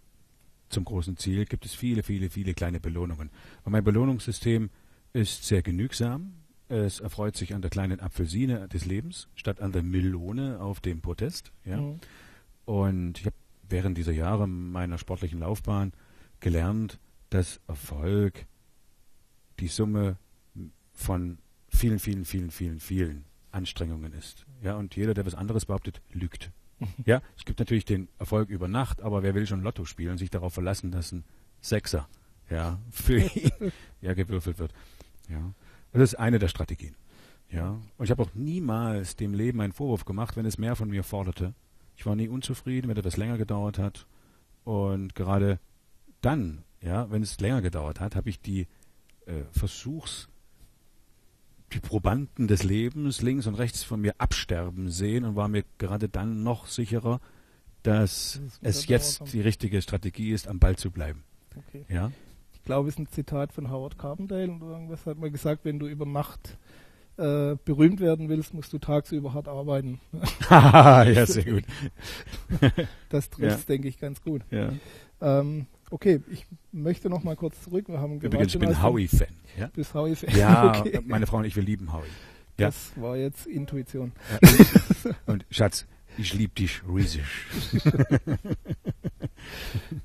zum großen Ziel, gibt es viele, viele, viele kleine Belohnungen. Und mein Belohnungssystem ist sehr genügsam. Es erfreut sich an der kleinen Apfelsine des Lebens, statt an der Melone auf dem Podest. Ja. Mhm. Und ich habe während dieser Jahre meiner sportlichen Laufbahn gelernt, dass Erfolg die Summe von vielen, vielen, vielen, vielen, vielen Anstrengungen ist. Ja, und jeder, der was anderes behauptet, lügt. Ja, es gibt natürlich den Erfolg über Nacht, aber wer will schon Lotto spielen und sich darauf verlassen, dass ein Sechser ja, für ihn ja, gewürfelt wird. Ja. Das ist eine der Strategien. Ja. Und ich habe auch niemals dem Leben einen Vorwurf gemacht, wenn es mehr von mir forderte. Ich war nie unzufrieden, wenn etwas länger gedauert hat. Und gerade dann, ja, wenn es länger gedauert hat, habe ich die äh, Versuchs- die Probanden des Lebens links und rechts von mir absterben sehen und war mir gerade dann noch sicherer, dass es jetzt die richtige Strategie ist, am Ball zu bleiben. Okay. Ja? Ich glaube, es ist ein Zitat von Howard Carpendale und irgendwas hat man gesagt, wenn du über Macht äh, berühmt werden willst, musst du tagsüber hart arbeiten. Ja, sehr gut. Das trifft, ja. denke ich, ganz gut. Ja. Ähm, Okay, ich möchte noch mal kurz zurück. Wir haben übrigens, ich bin Howie-Fan. Ja? Du bist Howie-Fan. Ja, okay. Meine Frau und ich, wir lieben Howie. Ja. Das war jetzt Intuition. Ja. Und Schatz, ich liebe dich riesig.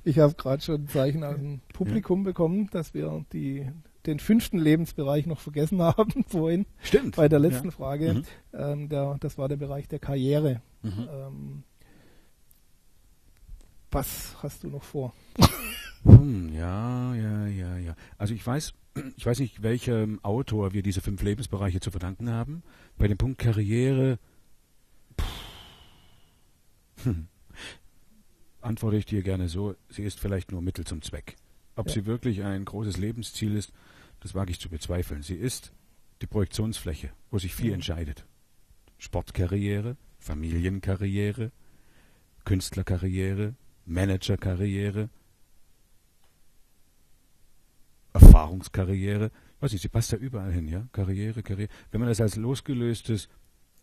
Ich habe gerade schon ein Zeichen aus dem Publikum ja. bekommen, dass wir die, den fünften Lebensbereich noch vergessen haben vorhin. Stimmt. Bei der letzten ja. Frage. Mhm. Ähm, der, das war der Bereich der Karriere. Mhm. Ähm, was hast du noch vor? Hm, ja, ja, ja, ja. Also ich weiß, ich weiß nicht, welchem Autor wir diese fünf Lebensbereiche zu verdanken haben. Bei dem Punkt Karriere pff, hm, antworte ich dir gerne so, sie ist vielleicht nur Mittel zum Zweck. Ob ja. sie wirklich ein großes Lebensziel ist, das wage ich zu bezweifeln. Sie ist die Projektionsfläche, wo sich viel mhm. entscheidet. Sportkarriere, Familienkarriere, Künstlerkarriere, Managerkarriere, Erfahrungskarriere. Ich weiß nicht, sie passt da überall hin, ja? Karriere, Karriere. Wenn man das als losgelöstes,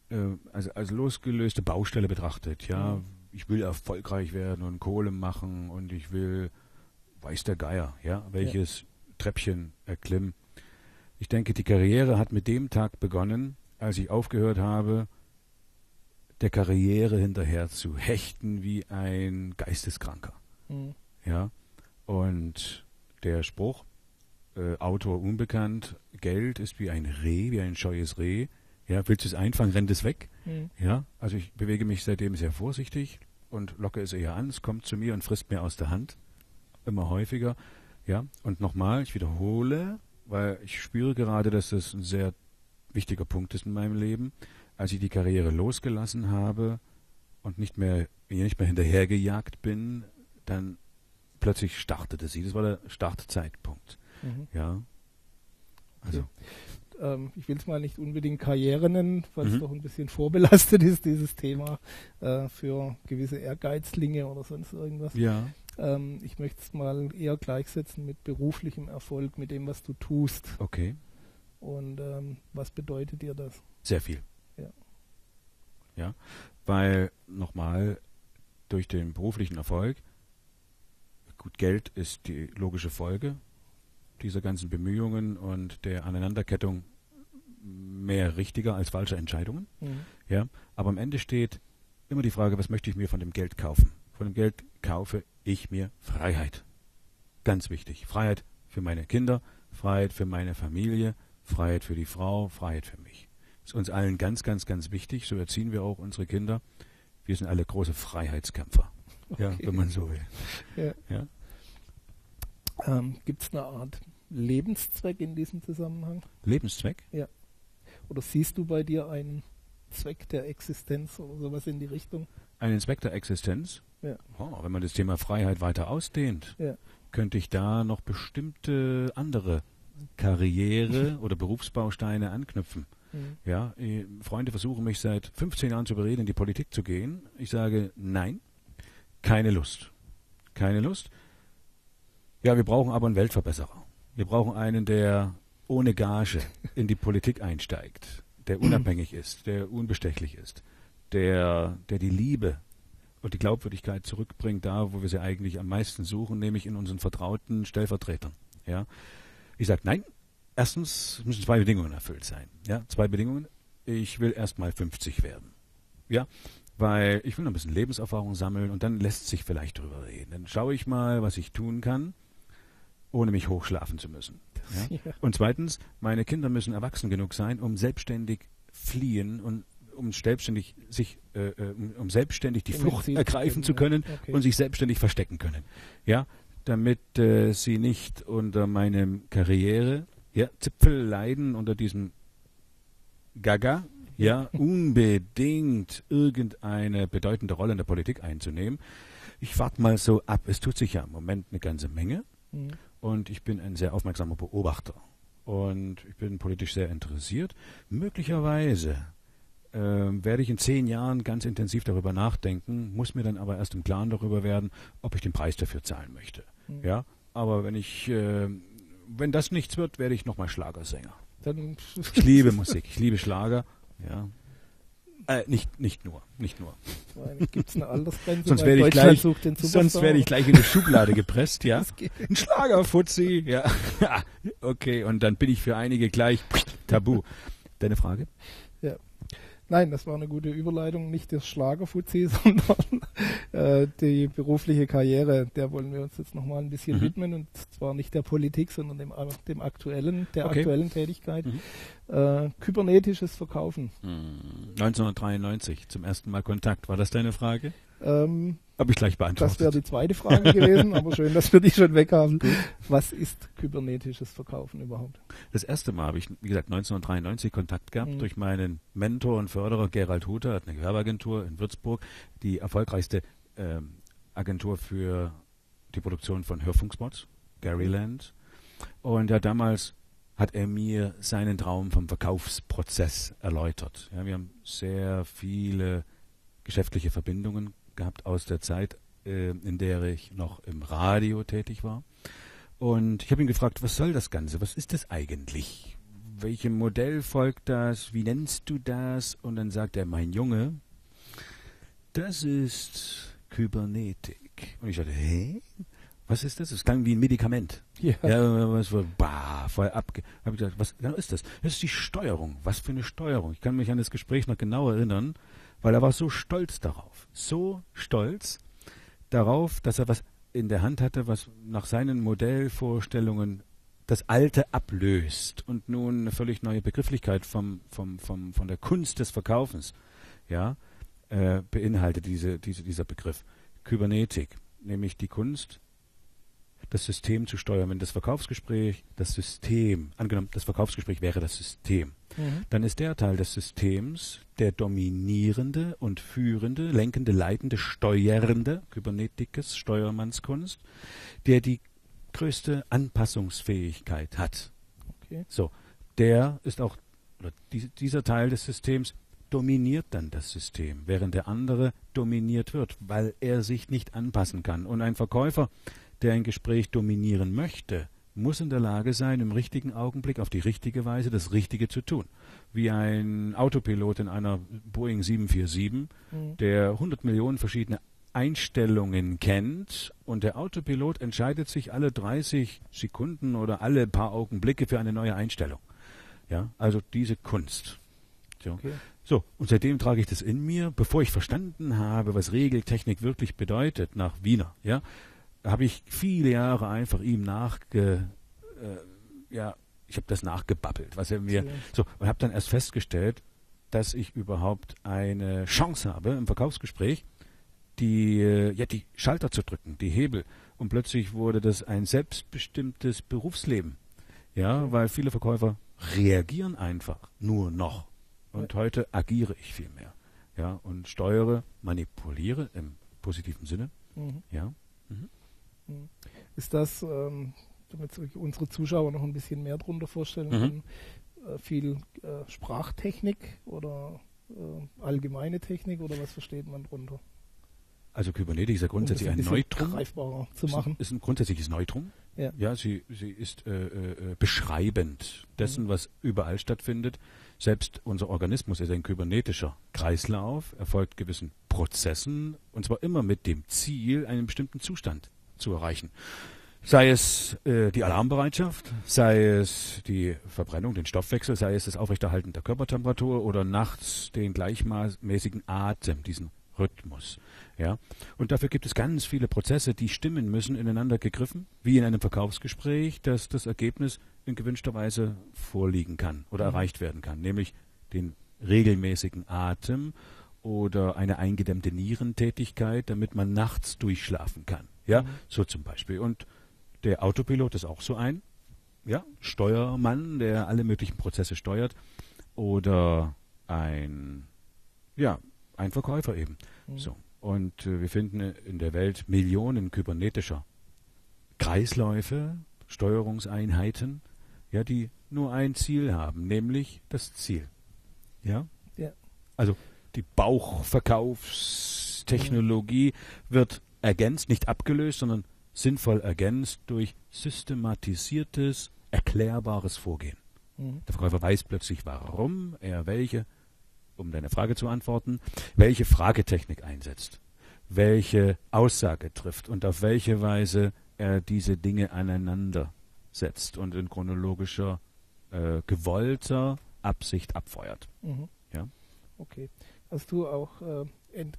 äh, als, als losgelöste Baustelle betrachtet, ja, mhm. ich will erfolgreich werden und Kohle machen und ich will, weiß der Geier, ja, welches ja. Treppchen erklimmen. Ich denke, die Karriere hat mit dem Tag begonnen, als ich aufgehört habe, der Karriere hinterher zu hechten wie ein Geisteskranker. Mhm. Ja? Und der Spruch, äh, Autor unbekannt, Geld ist wie ein Reh, wie ein scheues Reh. Ja, willst du es einfangen, rennt es weg. Mhm. Ja? Also ich bewege mich seitdem sehr vorsichtig und locke es eher an. Es kommt zu mir und frisst mir aus der Hand. Immer häufiger. Ja? Und nochmal, ich wiederhole, weil ich spüre gerade, dass das ein sehr wichtiger Punkt ist in meinem Leben. Als ich die Karriere losgelassen habe und nicht mehr, nicht mehr hinterhergejagt bin, dann plötzlich startete sie. Das war der Startzeitpunkt. Mhm. Ja. Also. Okay. Ähm, ich will es mal nicht unbedingt Karriere nennen, weil es mhm. doch ein bisschen vorbelastet ist, dieses Thema äh, für gewisse Ehrgeizlinge oder sonst irgendwas. Ja. Ähm, ich möchte es mal eher gleichsetzen mit beruflichem Erfolg, mit dem, was du tust. Okay. Und ähm, was bedeutet dir das? Sehr viel. Ja, weil nochmal durch den beruflichen Erfolg, gut, Geld ist die logische Folge dieser ganzen Bemühungen und der Aneinanderkettung mehr richtiger als falscher Entscheidungen. Mhm. Ja, aber am Ende steht immer die Frage, was möchte ich mir von dem Geld kaufen? Von dem Geld kaufe ich mir Freiheit. Ganz wichtig. Freiheit für meine Kinder, Freiheit für meine Familie, Freiheit für die Frau, Freiheit für mich. Ist uns allen ganz, ganz, ganz wichtig. So erziehen wir auch unsere Kinder. Wir sind alle große Freiheitskämpfer, okay. ja, wenn man so will. Ja. Ja? Ähm, gibt es eine Art Lebenszweck in diesem Zusammenhang? Lebenszweck? Ja. Oder siehst du bei dir einen Zweck der Existenz oder sowas in die Richtung? Einen Zweck der Existenz? Ja. Oh, wenn man das Thema Freiheit weiter ausdehnt, ja. könnte ich da noch bestimmte andere Karriere- oder Berufsbausteine anknüpfen. Mhm. Ja, Freunde versuchen mich seit fünfzehn Jahren zu überreden, in die Politik zu gehen. Ich sage, nein, keine Lust. Keine Lust. Ja, wir brauchen aber einen Weltverbesserer. Wir brauchen einen, der ohne Gage in die Politik einsteigt, der unabhängig ist, der unbestechlich ist, der, der die Liebe und die Glaubwürdigkeit zurückbringt, da, wo wir sie eigentlich am meisten suchen, nämlich in unseren vertrauten Stellvertretern. Ja. Ich sage, nein. Erstens müssen zwei Bedingungen erfüllt sein. Ja, zwei Bedingungen. Ich will erst mal fünfzig werden. Ja, weil ich will noch ein bisschen Lebenserfahrung sammeln und dann lässt sich vielleicht drüber reden. Dann schaue ich mal, was ich tun kann, ohne mich hochschlafen zu müssen. Ja? Ja. Und zweitens, meine Kinder müssen erwachsen genug sein, um selbstständig fliehen und um selbstständig sich, äh, um, um selbstständig die Flucht ergreifen zu können okay. und sich selbstständig verstecken können. Ja, damit äh, sie nicht unter meinem Karriere Ja, Zipfel leiden unter diesem Gaga, ja, unbedingt irgendeine bedeutende Rolle in der Politik einzunehmen. Ich warte mal so ab. Es tut sich ja im Moment eine ganze Menge. Mhm. Und ich bin ein sehr aufmerksamer Beobachter. Und ich bin politisch sehr interessiert. Möglicherweise äh, werde ich in zehn Jahren ganz intensiv darüber nachdenken, muss mir dann aber erst im Klaren darüber werden, ob ich den Preis dafür zahlen möchte. Mhm. Ja, aber wenn ich... Äh, Wenn das nichts wird, werde ich nochmal Schlagersänger. Dann ich liebe Musik, ich liebe Schlager. Ja. Äh, nicht, nicht nur, nicht nur. Gibt es eine Altersgrenze? Sonst werde ich gleich, sonst werde ich gleich in eine Schublade gepresst, ja. Ein Schlagerfuzzi, ja. Okay, und dann bin ich für einige gleich tabu. Deine Frage? Ja. Nein, das war eine gute Überleitung, nicht das Schlagerfuzzi, sondern äh, die berufliche Karriere. Der wollen wir uns jetzt nochmal ein bisschen mhm. widmen, und zwar nicht der Politik, sondern dem, dem aktuellen, der okay. aktuellen Tätigkeit. Mhm. Äh, kybernetisches Verkaufen. Mhm. neunzehnhundertdreiundneunzig, zum ersten Mal Kontakt. War das deine Frage? Ähm, Habe ich gleich beantwortet. Das wäre die zweite Frage gewesen, aber schön, dass wir die schon weg haben. Gut. Was ist kybernetisches Verkaufen überhaupt? Das erste Mal habe ich, wie gesagt, neunzehnhundertdreiundneunzig Kontakt gehabt mhm. durch meinen Mentor und Förderer Gerald Hüther, hat eine Gewerbeagentur in Würzburg, die erfolgreichste ähm, Agentur für die Produktion von Hörfunkspots, Garyland. Und ja, damals hat er mir seinen Traum vom Verkaufsprozess erläutert. Ja, wir haben sehr viele geschäftliche Verbindungen gehabt aus der Zeit, äh, in der ich noch im Radio tätig war. Und ich habe ihn gefragt, was soll das Ganze? Was ist das eigentlich? Welchem Modell folgt das? Wie nennst du das? Und dann sagt er, mein Junge, das ist Kybernetik. Und ich dachte, hä? Was ist das? Es klang wie ein Medikament. Ja. Ja, was war, bah, voll abge... Habe ich gesagt, was genau ist das? Das ist die Steuerung. Was für eine Steuerung? Ich kann mich an das Gespräch noch genau erinnern, weil er war so stolz darauf, so stolz darauf, dass er was in der Hand hatte, was nach seinen Modellvorstellungen das Alte ablöst und nun eine völlig neue Begrifflichkeit vom, vom, vom, von der Kunst des Verkaufens ja, äh, beinhaltet, diese, diese, dieser Begriff. Kybernetik, nämlich die Kunst, das System zu steuern. Wenn das Verkaufsgespräch, das System, angenommen, das Verkaufsgespräch wäre das System, mhm. dann ist der Teil des Systems der dominierende und führende, lenkende, leitende, steuernde, Kybernetikes, Steuermannskunst, der die größte Anpassungsfähigkeit hat. Okay. So, der ist auch, oder die, dieser Teil des Systems dominiert dann das System, während der andere dominiert wird, weil er sich nicht anpassen kann. Und ein Verkäufer, der ein Gespräch dominieren möchte, muss in der Lage sein, im richtigen Augenblick auf die richtige Weise das Richtige zu tun. Wie ein Autopilot in einer Boeing sieben vier sieben, mhm. der hundert Millionen verschiedene Einstellungen kennt, und der Autopilot entscheidet sich alle dreißig Sekunden oder alle paar Augenblicke für eine neue Einstellung. Ja, also diese Kunst. So. Okay. So, und seitdem trage ich das in mir. Bevor ich verstanden habe, was Regeltechnik wirklich bedeutet, nach Wiener, ja, habe ich viele Jahre einfach ihm nachge... Äh, ja, ich habe das nachgebabbelt, was er mir... Ja. So, und habe dann erst festgestellt, dass ich überhaupt eine Chance habe, im Verkaufsgespräch die, ja, die Schalter zu drücken, die Hebel. Und plötzlich wurde das ein selbstbestimmtes Berufsleben. Ja, ja. Weil viele Verkäufer reagieren einfach nur noch. Und ja. heute agiere ich viel mehr. Ja, und steuere, manipuliere im positiven Sinne. Mhm. Ja. Mhm. Ist das, ähm, damit sich unsere Zuschauer noch ein bisschen mehr darunter vorstellen können, mhm. äh, viel äh, Sprachtechnik oder äh, allgemeine Technik, oder was versteht man darunter? Also Kybernetik ist ja grundsätzlich um ein, ein Neutrum. Greifbarer zu machen. Ist ein grundsätzliches Neutrum. Ja, ja, sie, sie ist äh, äh, beschreibend dessen, mhm. was überall stattfindet. Selbst unser Organismus ist ein kybernetischer Kreislauf, erfolgt gewissen Prozessen, und zwar immer mit dem Ziel, einen bestimmten Zustand zu erreichen. Sei es äh, die Alarmbereitschaft, sei es die Verbrennung, den Stoffwechsel, sei es das Aufrechterhalten der Körpertemperatur oder nachts den gleichmäßigen Atem, diesen Rhythmus. Ja? Und dafür gibt es ganz viele Prozesse, die stimmen müssen, ineinander gegriffen, wie in einem Verkaufsgespräch, dass das Ergebnis in gewünschter Weise vorliegen kann oder mhm. erreicht werden kann, nämlich den regelmäßigen Atem oder eine eingedämmte Nierentätigkeit, damit man nachts durchschlafen kann. Ja, mhm. so zum Beispiel. Und der Autopilot ist auch so ein ja, Steuermann, der alle möglichen Prozesse steuert. Oder ein, ja, ein Verkäufer eben. Mhm. So. Und äh, wir finden in der Welt Millionen kybernetischer Kreisläufe, Steuerungseinheiten, ja, die nur ein Ziel haben, nämlich das Ziel. Ja? Ja. Also die Bauchverkaufstechnologie mhm. wird ergänzt, nicht abgelöst, sondern sinnvoll ergänzt durch systematisiertes, erklärbares Vorgehen. Mhm. Der Verkäufer weiß plötzlich, warum er welche, um deine Frage zu antworten, welche Fragetechnik einsetzt, welche Aussage trifft und auf welche Weise er diese Dinge aneinander setzt und in chronologischer, äh, gewollter Absicht abfeuert. Mhm. Ja? Okay. okay. Hast du auch äh, ent,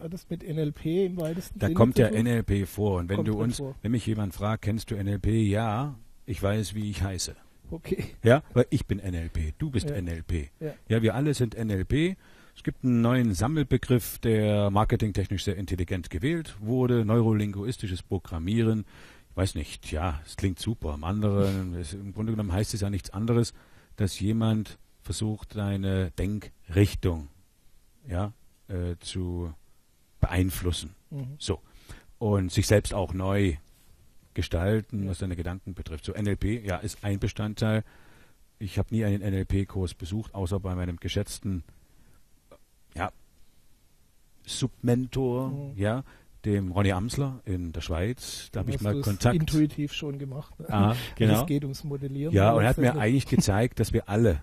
hattest mit N L P im weitesten Sinne? Da kommt ja N L P vor. Und wenn du uns, vor. wenn mich jemand fragt, kennst du N L P? Ja, ich weiß, wie ich heiße. Okay. Ja, weil ich bin N L P, du bist ja. N L P. Ja. ja, wir alle sind N L P. Es gibt einen neuen Sammelbegriff, der marketingtechnisch sehr intelligent gewählt wurde. Neurolinguistisches Programmieren. Ich weiß nicht, ja, es klingt super. Am anderen, es, im Grunde genommen heißt es ja nichts anderes, dass jemand versucht, seine Denkrichtung ja, äh, zu beeinflussen. Mhm. So. Und sich selbst auch neu gestalten, was seine Gedanken betrifft. So N L P, ja, ist ein Bestandteil. Ich habe nie einen N L P-Kurs besucht, außer bei meinem geschätzten ja, Submentor, mhm. ja, dem Ronny Amsler in der Schweiz. Da habe ich mal Kontakt. Intuitiv schon gemacht. Ne? Ah, genau. Es geht ums Modellieren. Ja, und er hat mir eigentlich gezeigt, dass wir alle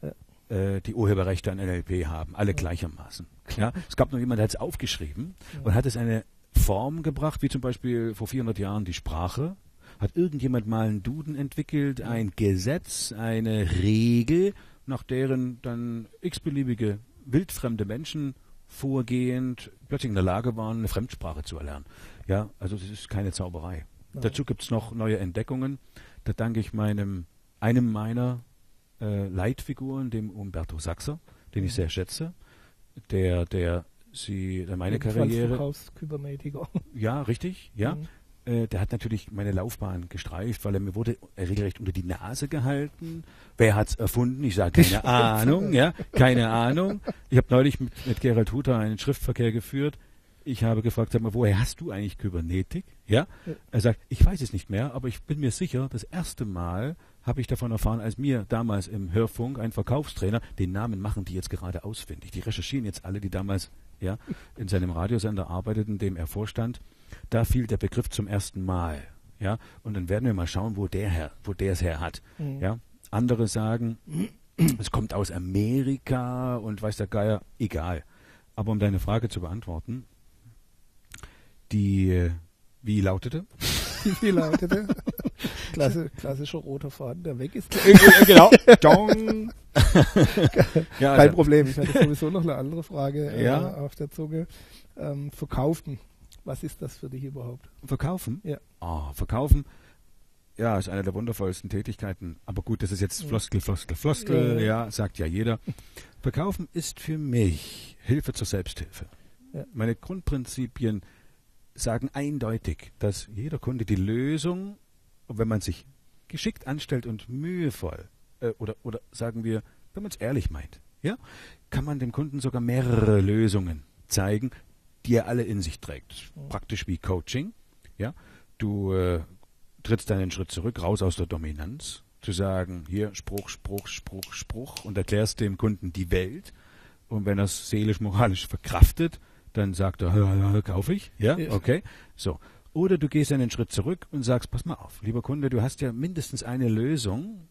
ja. äh, die Urheberrechte an N L P haben, alle ja. gleichermaßen. Ja? Es gab noch jemanden, der hat es aufgeschrieben ja. und hat es eine Form gebracht, wie zum Beispiel vor vierhundert Jahren die Sprache. Hat irgendjemand mal einen Duden entwickelt, ein Gesetz, eine Regel, nach deren dann x-beliebige wildfremde Menschen vorgehend plötzlich in der Lage waren, eine Fremdsprache zu erlernen. Ja, also das ist keine Zauberei. Nein. Dazu gibt es noch neue Entdeckungen. Da danke ich meinem, einem meiner äh, Leitfiguren, dem Umberto Sachser, den ich sehr schätze, der, der sie, der meine Karriere... Verkaufskybernetik. Ja, richtig, ja. Mhm. Äh, der hat natürlich meine Laufbahn gestreift, weil er mir wurde regelrecht unter die Nase gehalten. Wer hat's erfunden? Ich sage, keine Ahnung, ja, keine Ahnung. Ich habe neulich mit, mit Gerald Hüther einen Schriftverkehr geführt. Ich habe gefragt, sag mal, woher hast du eigentlich Kybernetik? Ja? ja. Er sagt, ich weiß es nicht mehr, aber ich bin mir sicher, das erste Mal habe ich davon erfahren, als mir damals im Hörfunk ein Verkaufstrainer, den Namen machen die jetzt gerade ausfindig, die recherchieren jetzt alle, die damals ja, in seinem Radiosender arbeiteten, dem er vorstand, da fiel der Begriff zum ersten Mal. Ja? Und dann werden wir mal schauen, wo der her, wo der es her hat. Mhm. Ja? Andere sagen, es kommt aus Amerika und weiß der Geier, egal. Aber um deine Frage zu beantworten, die, wie lautete? Wie lautete? Klasse, klassischer roter Faden, der weg ist. Genau. ja, Kein ja. Problem, ich hatte sowieso noch eine andere Frage äh, ja. auf der Zunge. Ähm, verkaufen, was ist das für dich überhaupt? Verkaufen? Ja. Oh, verkaufen, ja, ist eine der wundervollsten Tätigkeiten. Aber gut, das ist jetzt Floskel, Floskel, Floskel, ja, ja sagt ja jeder. Verkaufen ist für mich Hilfe zur Selbsthilfe. Ja. Meine Grundprinzipien sagen eindeutig, dass jeder Kunde die Lösung, wenn man sich geschickt anstellt und mühevoll, äh, oder, oder sagen wir, wenn man es ehrlich meint, ja, kann man dem Kunden sogar mehrere Lösungen zeigen, die er alle in sich trägt. Mhm. Praktisch wie Coaching. Ja? Du äh, trittst dann einen Schritt zurück, raus aus der Dominanz, zu sagen, hier Spruch, Spruch, Spruch, Spruch und erklärst dem Kunden die Welt. Und wenn er es seelisch-moralisch verkraftet, dann sagt er, ja, ja, kaufe ich. Ja, okay. So. Oder du gehst einen Schritt zurück und sagst, pass mal auf, lieber Kunde, du hast ja mindestens eine Lösung,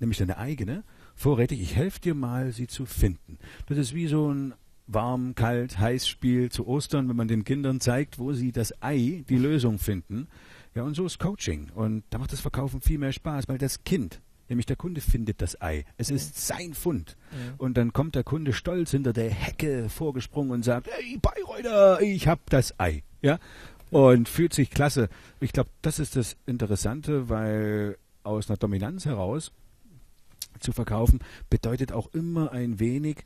nämlich deine eigene, vorrätig, ich helfe dir mal, sie zu finden. Das ist wie so ein warm, kalt, heiß Spiel zu Ostern, wenn man den Kindern zeigt, wo sie das Ei, die Lösung finden. Ja, und so ist Coaching. Und da macht das Verkaufen viel mehr Spaß, weil das Kind, nämlich der Kunde findet das Ei. Es ja. ist sein Fund. Ja. Und dann kommt der Kunde stolz hinter der Hecke vorgesprungen und sagt, hey, Beyreuther, ich hab das Ei. Ja? Und fühlt sich klasse. Ich glaube, das ist das Interessante, weil aus einer Dominanz heraus zu verkaufen, bedeutet auch immer ein wenig,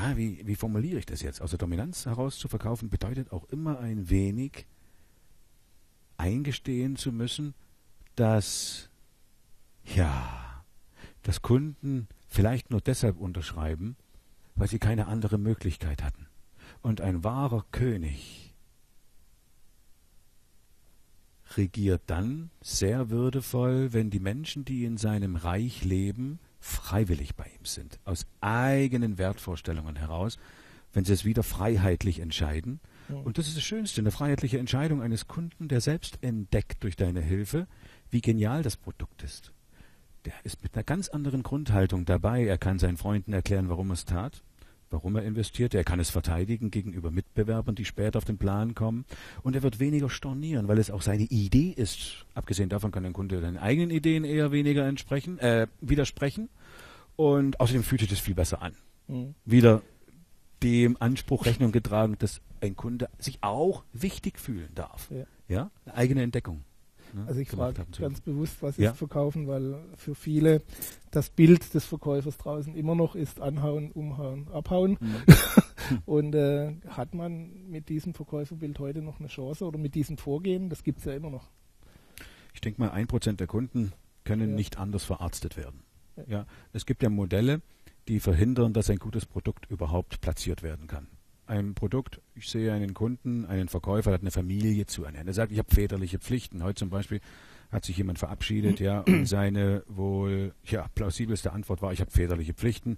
ja, wie, wie formuliere ich das jetzt? Aus der Dominanz heraus zu verkaufen, bedeutet auch immer ein wenig eingestehen zu müssen, dass ja, dass Kunden vielleicht nur deshalb unterschreiben, weil sie keine andere Möglichkeit hatten. Und ein wahrer König regiert dann sehr würdevoll, wenn die Menschen, die in seinem Reich leben, freiwillig bei ihm sind, aus eigenen Wertvorstellungen heraus, wenn sie es wieder freiheitlich entscheiden. Ja. Und das ist das Schönste, eine freiheitliche Entscheidung eines Kunden, der selbst entdeckt durch deine Hilfe, wie genial das Produkt ist. Der ist mit einer ganz anderen Grundhaltung dabei. Er kann seinen Freunden erklären, warum er es tat, warum er investierte. Er kann es verteidigen gegenüber Mitbewerbern, die später auf den Plan kommen. Und er wird weniger stornieren, weil es auch seine Idee ist. Abgesehen davon kann ein Kunde seinen eigenen Ideen eher weniger entsprechen, äh, widersprechen. Und außerdem fühlt sich das viel besser an. mhm. wieder dem Anspruch Rechnung getragen, dass ein Kunde sich auch wichtig fühlen darf. Ja, ja? Eine eigene Entdeckung. Ne? Also ich frage ganz bewusst, was ja. ist Verkaufen, weil für viele das Bild des Verkäufers draußen immer noch ist anhauen, umhauen, abhauen. Mhm. Und äh, hat man mit diesem Verkäuferbild heute noch eine Chance oder mit diesem Vorgehen? Das gibt es ja immer noch. Ich denke mal, ein Prozent der Kunden können ja. nicht anders verarztet werden. Ja. Ja, es gibt ja Modelle, die verhindern, dass ein gutes Produkt überhaupt platziert werden kann. Ein Produkt, ich sehe einen Kunden, einen Verkäufer, der hat eine Familie zu einem. Er sagt, ich habe väterliche Pflichten. Heute zum Beispiel hat sich jemand verabschiedet, ja, und seine wohl ja, plausibelste Antwort war, ich habe väterliche Pflichten.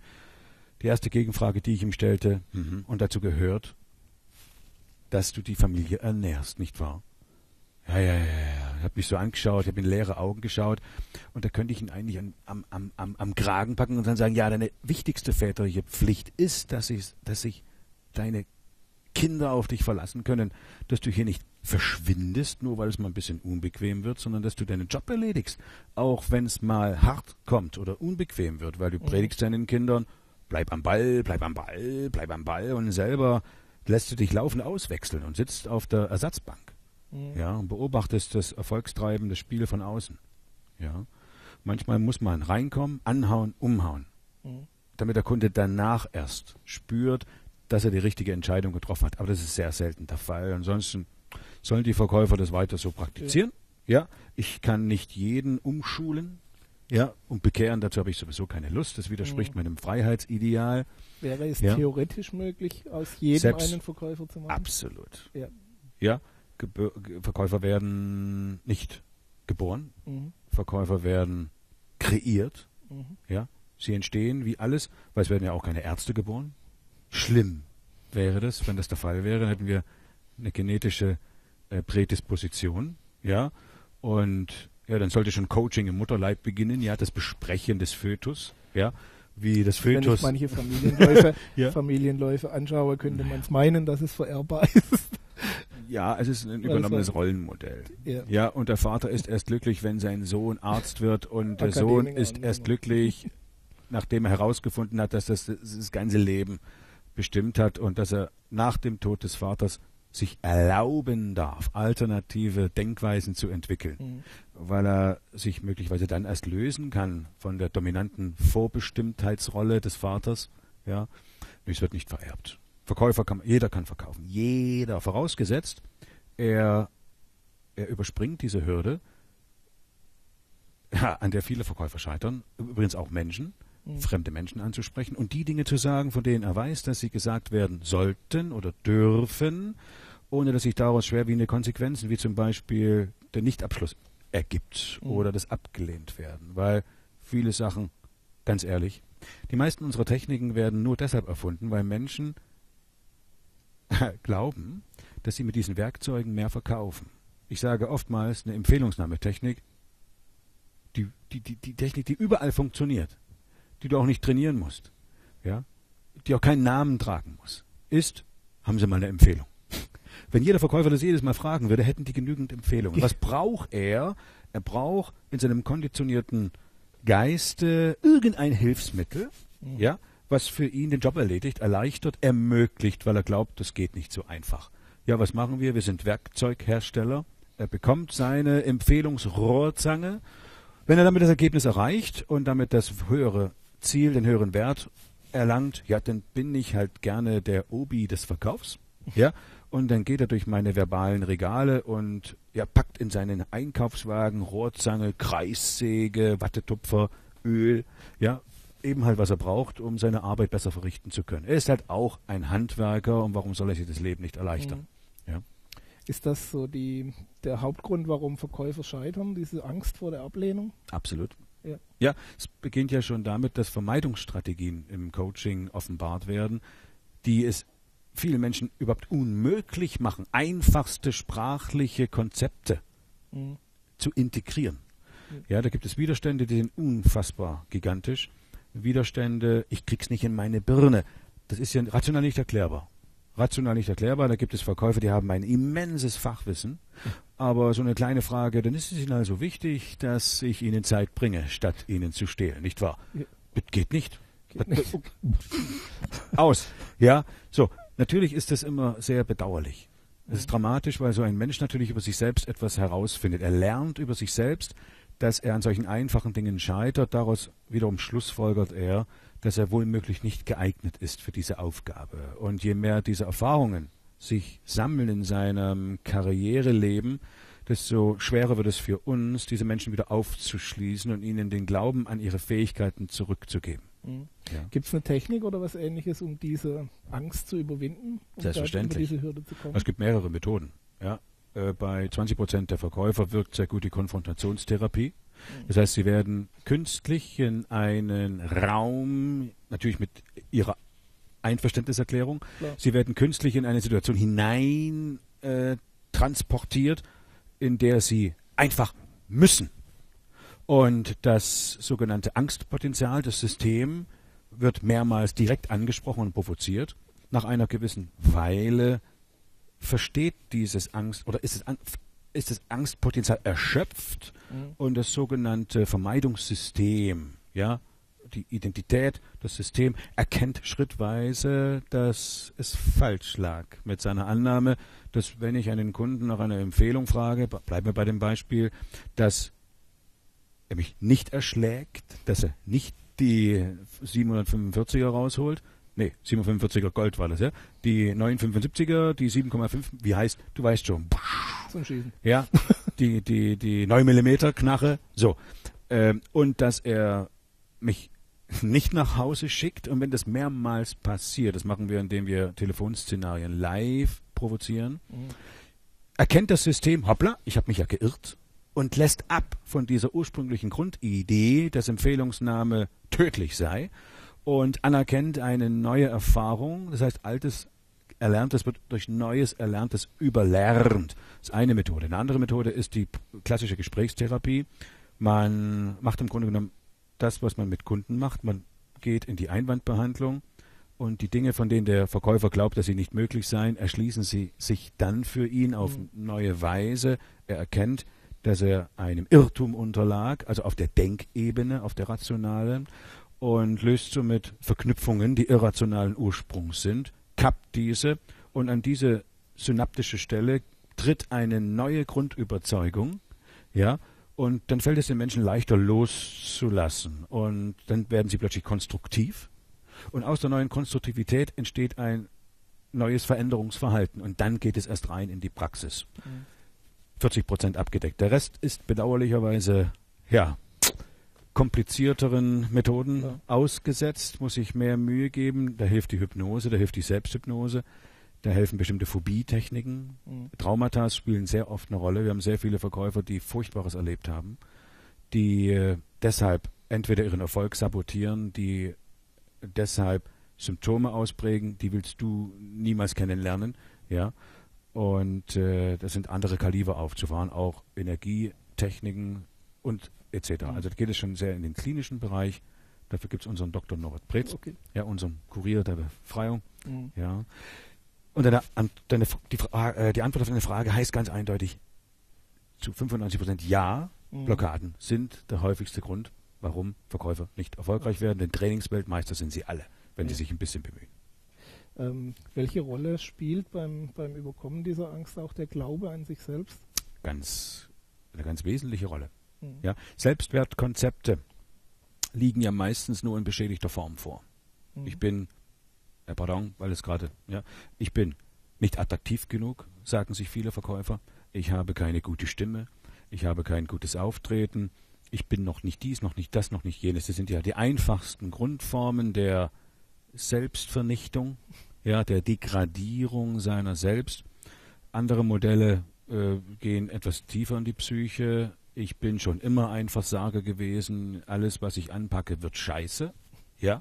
Die erste Gegenfrage, die ich ihm stellte, mhm. und dazu gehört, dass du die Familie ernährst, nicht wahr? Ja, ja, ja, ja. Ich habe mich so angeschaut, ich habe in leere Augen geschaut und da könnte ich ihn eigentlich an, am, am, am, am Kragen packen und dann sagen, ja, deine wichtigste väterliche Pflicht ist, dass ich, dass sich deine Kinder auf dich verlassen können, dass du hier nicht verschwindest, nur weil es mal ein bisschen unbequem wird, sondern dass du deinen Job erledigst, auch wenn es mal hart kommt oder unbequem wird, weil du mhm. predigst deinen Kindern, bleib am Ball, bleib am Ball, bleib am Ball und selber lässt du dich laufend auswechseln und sitzt auf der Ersatzbank. Ja, und beobachtest das erfolgstreibende Spiel von außen. Ja. Manchmal muss man reinkommen, anhauen, umhauen, mhm. damit der Kunde danach erst spürt, dass er die richtige Entscheidung getroffen hat. Aber das ist sehr selten der Fall. Ansonsten sollen die Verkäufer das weiter so praktizieren. Ja, ja. Ich kann nicht jeden umschulen. Ja, und bekehren, dazu habe ich sowieso keine Lust. Das widerspricht mhm. meinem Freiheitsideal. Wäre es ja. theoretisch möglich, aus jedem Selbst einen Verkäufer zu machen? Absolut. Ja. ja. Gebo- Verkäufer werden nicht geboren, mhm. Verkäufer werden kreiert, mhm. ja, sie entstehen wie alles, weil es werden ja auch keine Ärzte geboren. Schlimm wäre das, wenn das der Fall wäre, dann hätten wir eine genetische äh, Prädisposition, ja, und ja, dann sollte schon Coaching im Mutterleib beginnen, ja, das Besprechen des Fötus, ja, wie das Fötus. Wenn ich manche Familienläufe, ja. Familienläufe anschaue, könnte man es meinen, dass es vererbbar ist. Ja, es ist ein übernommenes Rollenmodell. Ja. ja, und der Vater ist erst glücklich, wenn sein Sohn Arzt wird und der Sohn ist erst glücklich, nachdem er herausgefunden hat, dass das das ganze Leben bestimmt hat und dass er nach dem Tod des Vaters sich erlauben darf, alternative Denkweisen zu entwickeln, mhm. weil er sich möglicherweise dann erst lösen kann von der dominanten Vorbestimmtheitsrolle des Vaters. Ja, es wird nicht vererbt. Verkäufer kann, jeder kann verkaufen. Jeder. Vorausgesetzt, er, er überspringt diese Hürde, ja, an der viele Verkäufer scheitern, übrigens auch Menschen, mhm. fremde Menschen anzusprechen und die Dinge zu sagen, von denen er weiß, dass sie gesagt werden sollten oder dürfen, ohne dass sich daraus schwerwiegende Konsequenzen, wie zum Beispiel der Nichtabschluss, ergibt mhm. oder das abgelehnt werden. Weil viele Sachen, ganz ehrlich, die meisten unserer Techniken werden nur deshalb erfunden, weil Menschen glauben, dass sie mit diesen Werkzeugen mehr verkaufen. Ich sage oftmals, eine Empfehlungsnahmetechnik, die, die, die, die Technik, die überall funktioniert, die du auch nicht trainieren musst, ja, die auch keinen Namen tragen muss, ist, haben Sie mal eine Empfehlung. Wenn jeder Verkäufer das jedes Mal fragen würde, hätten die genügend Empfehlungen. Was braucht er? Er braucht in seinem konditionierten Geiste irgendein Hilfsmittel, mhm. ja, was für ihn den Job erledigt, erleichtert, ermöglicht, weil er glaubt, das geht nicht so einfach. Ja, was machen wir? Wir sind Werkzeughersteller. Er bekommt seine Empfehlungsrohrzange. Wenn er damit das Ergebnis erreicht und damit das höhere Ziel, den höheren Wert erlangt, ja, dann bin ich halt gerne der Obi des Verkaufs. Ja, und dann geht er durch meine verbalen Regale und ja, packt in seinen Einkaufswagen Rohrzange, Kreissäge, Wattetupfer, Öl, ja, eben halt, was er braucht, um seine Arbeit besser verrichten zu können. Er ist halt auch ein Handwerker und warum soll er sich das Leben nicht erleichtern? Mhm. Ja. Ist das so die, der Hauptgrund, warum Verkäufer scheitern, diese Angst vor der Ablehnung? Absolut. Ja. ja, es beginnt ja schon damit, dass Vermeidungsstrategien im Coaching offenbart werden, die es vielen Menschen überhaupt unmöglich machen, einfachste sprachliche Konzepte mhm. zu integrieren. Mhm. Ja, da gibt es Widerstände, die sind unfassbar gigantisch. Widerstände, ich krieg's nicht in meine Birne. Das ist ja rational nicht erklärbar. Rational nicht erklärbar, da gibt es Verkäufer, die haben ein immenses Fachwissen, mhm. aber so eine kleine Frage, dann ist es ihnen also wichtig, dass ich ihnen Zeit bringe, statt ihnen zu stehlen, nicht wahr? Ja. Das geht nicht. aus. Ja, so. Natürlich ist das immer sehr bedauerlich. Es ist dramatisch, weil so ein Mensch natürlich über sich selbst etwas herausfindet. Er lernt über sich selbst, dass er an solchen einfachen Dingen scheitert. Daraus wiederum schlussfolgert er, dass er wohlmöglich nicht geeignet ist für diese Aufgabe. Und je mehr diese Erfahrungen sich sammeln in seinem Karriereleben, desto schwerer wird es für uns, diese Menschen wieder aufzuschließen und ihnen den Glauben an ihre Fähigkeiten zurückzugeben. Mhm. Ja. Gibt es eine Technik oder was Ähnliches, um diese Angst zu überwinden? Um Selbstverständlich. Über diese Hürde zu kommen? Es gibt mehrere Methoden. Ja. Äh, bei zwanzig Prozent der Verkäufer wirkt sehr gut die Konfrontationstherapie. Mhm. Das heißt, sie werden künstlich in einen Raum, natürlich mit ihrer Einverständniserklärung, Klar. sie werden künstlich in eine Situation hinein äh, transportiert, in der sie einfach müssen. Und das sogenannte Angstpotenzial, das System, wird mehrmals direkt angesprochen und provoziert. Nach einer gewissen Weile versteht dieses Angst, oder ist es an, ist das Angstpotenzial erschöpft mhm. und das sogenannte Vermeidungssystem, ja, die Identität, das System, erkennt schrittweise, dass es falsch lag mit seiner Annahme, dass wenn ich einen Kunden nach einer Empfehlung frage, bleiben wir bei dem Beispiel, dass er mich nicht erschlägt, dass er nicht die siebenhundertfünfundvierziger rausholt, nee, siebenhundertfünfundvierziger Gold war das, ja, die neunhundertfünfundsiebziger, die sieben Komma fünf, wie heißt, du weißt schon, zum Schießen. Ja, die, die, die neun Millimeter Knarre, so, ähm, und dass er mich nicht nach Hause schickt. Und wenn das mehrmals passiert, das machen wir, indem wir Telefonszenarien live provozieren, mhm. erkennt das System, hoppla, ich habe mich ja geirrt, und lässt ab von dieser ursprünglichen Grundidee, dass Empfehlungsnahme tödlich sei, und anerkennt eine neue Erfahrung. Das heißt, altes Erlerntes wird durch neues Erlerntes überlernt. Das ist eine Methode. Eine andere Methode ist die klassische Gesprächstherapie. Man macht im Grunde genommen das, was man mit Kunden macht. Man geht in die Einwandbehandlung und die Dinge, von denen der Verkäufer glaubt, dass sie nicht möglich seien, erschließen sie sich dann für ihn auf mhm. neue Weise. Er erkennt, dass er einem Irrtum unterlag, also auf der Denkebene, auf der rationalen, und löst somit Verknüpfungen, die irrationalen Ursprungs sind, kappt diese, und an diese synaptische Stelle tritt eine neue Grundüberzeugung, ja, und dann fällt es den Menschen leichter loszulassen. Und dann werden sie plötzlich konstruktiv. Und aus der neuen Konstruktivität entsteht ein neues Veränderungsverhalten. Und dann geht es erst rein in die Praxis. Mhm. vierzig Prozent abgedeckt. Der Rest ist bedauerlicherweise, ja, komplizierteren Methoden ja. ausgesetzt. Muss ich mehr Mühe geben. Da hilft die Hypnose, da hilft die Selbsthypnose. Da helfen bestimmte Phobie-Techniken. Mhm. Traumata spielen sehr oft eine Rolle. Wir haben sehr viele Verkäufer, die Furchtbares erlebt haben, die äh, deshalb entweder ihren Erfolg sabotieren, die deshalb Symptome ausprägen, die willst du niemals kennenlernen. Ja? Und äh, das sind andere Kaliber aufzufahren, auch Energietechniken und et cetera. Mhm. Also da geht es schon sehr in den klinischen Bereich. Dafür gibt es unseren Doktor Norbert Pretz, okay. ja, unseren Kurier der Befreiung. Mhm. Ja. Und deine, deine, die, äh, die Antwort auf deine Frage heißt ganz eindeutig, zu fünfundneunzig Prozent ja, mhm. Blockaden sind der häufigste Grund, warum Verkäufer nicht erfolgreich werden. Denn Trainingsweltmeister sind sie alle, wenn ja. sie sich ein bisschen bemühen. Ähm, welche Rolle spielt beim, beim Überkommen dieser Angst auch der Glaube an sich selbst? Ganz, eine ganz wesentliche Rolle. Mhm. Ja? Selbstwertkonzepte liegen ja meistens nur in beschädigter Form vor. Mhm. Ich bin... Ja, pardon, weil es gerade, ja, ich bin nicht attraktiv genug, sagen sich viele Verkäufer. Ich habe keine gute Stimme, ich habe kein gutes Auftreten, ich bin noch nicht dies, noch nicht das, noch nicht jenes. Das sind ja die einfachsten Grundformen der Selbstvernichtung, ja, der Degradierung seiner selbst. Andere Modelle äh, gehen etwas tiefer in die Psyche. Ich bin schon immer ein Versager gewesen, alles, was ich anpacke, wird scheiße, ja.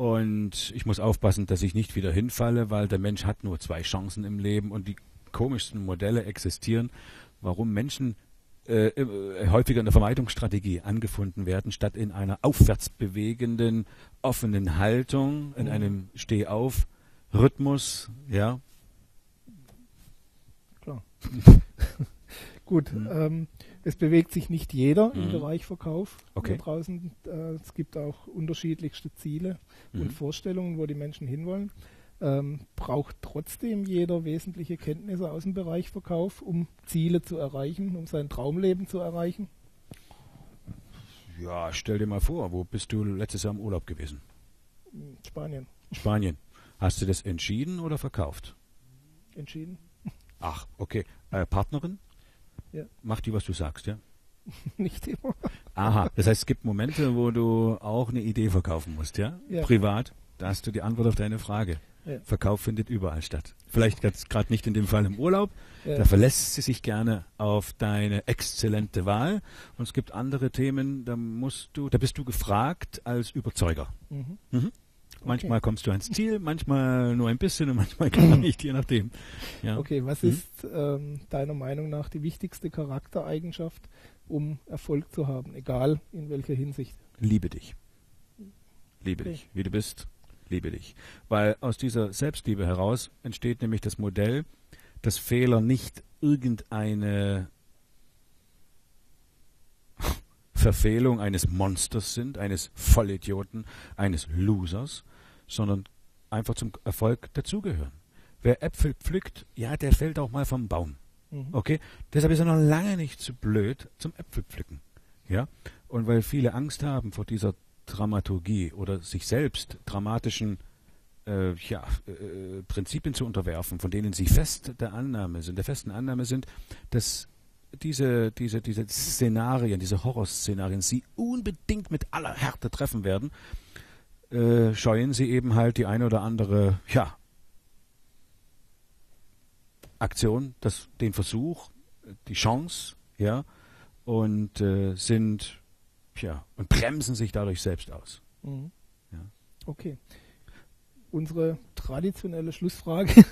Und ich muss aufpassen, dass ich nicht wieder hinfalle, weil der Mensch hat nur zwei Chancen im Leben, und die komischsten Modelle existieren, warum Menschen äh, häufiger in der Vermeidungsstrategie angefunden werden, statt in einer aufwärts bewegenden, offenen Haltung, in einem Steh-auf-Rhythmus. Ja. Klar. Gut. Mhm. Ähm, Es bewegt sich nicht jeder mhm. im Bereich Verkauf okay. da draußen. Äh, es gibt auch unterschiedlichste Ziele mhm. und Vorstellungen, wo die Menschen hinwollen. Ähm, braucht trotzdem jeder wesentliche Kenntnisse aus dem Bereich Verkauf, um Ziele zu erreichen, um sein Traumleben zu erreichen? Ja, stell dir mal vor, wo bist du letztes Jahr im Urlaub gewesen? Spanien. Spanien. Hast du das entschieden oder verkauft? Entschieden. Ach, okay. Äh, Partnerin? Ja. Macht die, was du sagst, ja? Nicht immer. Aha, das heißt, es gibt Momente, wo du auch eine Idee verkaufen musst, ja? Ja. Privat, da hast du die Antwort auf deine Frage. Ja. Verkauf findet überall statt. Vielleicht gerade nicht in dem Fall im Urlaub. Ja. Da verlässt sie sich gerne auf deine exzellente Wahl. Und es gibt andere Themen, da musst du, da bist du gefragt als Überzeuger. Mhm. Mhm. Manchmal okay. kommst du ans Ziel, manchmal nur ein bisschen und manchmal gar nicht, je nachdem. Ja. Okay, was mhm. ist ähm, deiner Meinung nach die wichtigste Charaktereigenschaft, um Erfolg zu haben, egal in welcher Hinsicht? Liebe dich. Liebe okay. dich, wie du bist. Liebe dich. Weil aus dieser Selbstliebe heraus entsteht nämlich das Modell, dass Fehler nicht irgendeine Verfehlung eines Monsters sind, eines Vollidioten, eines Losers, sondern einfach zum Erfolg dazugehören. Wer Äpfel pflückt, ja, der fällt auch mal vom Baum. Mhm. Okay? Deshalb ist er noch lange nicht zu blöd zum Äpfelpflücken. Ja? Und weil viele Angst haben vor dieser Dramaturgie oder sich selbst dramatischen äh, ja, äh, Prinzipien zu unterwerfen, von denen sie fest der Annahme sind, der festen Annahme sind, dass diese, diese, diese Szenarien, diese Horrorszenarien sie unbedingt mit aller Härte treffen werden, äh, scheuen sie eben halt die eine oder andere ja, Aktion, das, den Versuch, die Chance, ja, und äh, sind Ja, und bremsen sich dadurch selbst aus. Mhm. Ja. Okay. Unsere traditionelle Schlussfrage.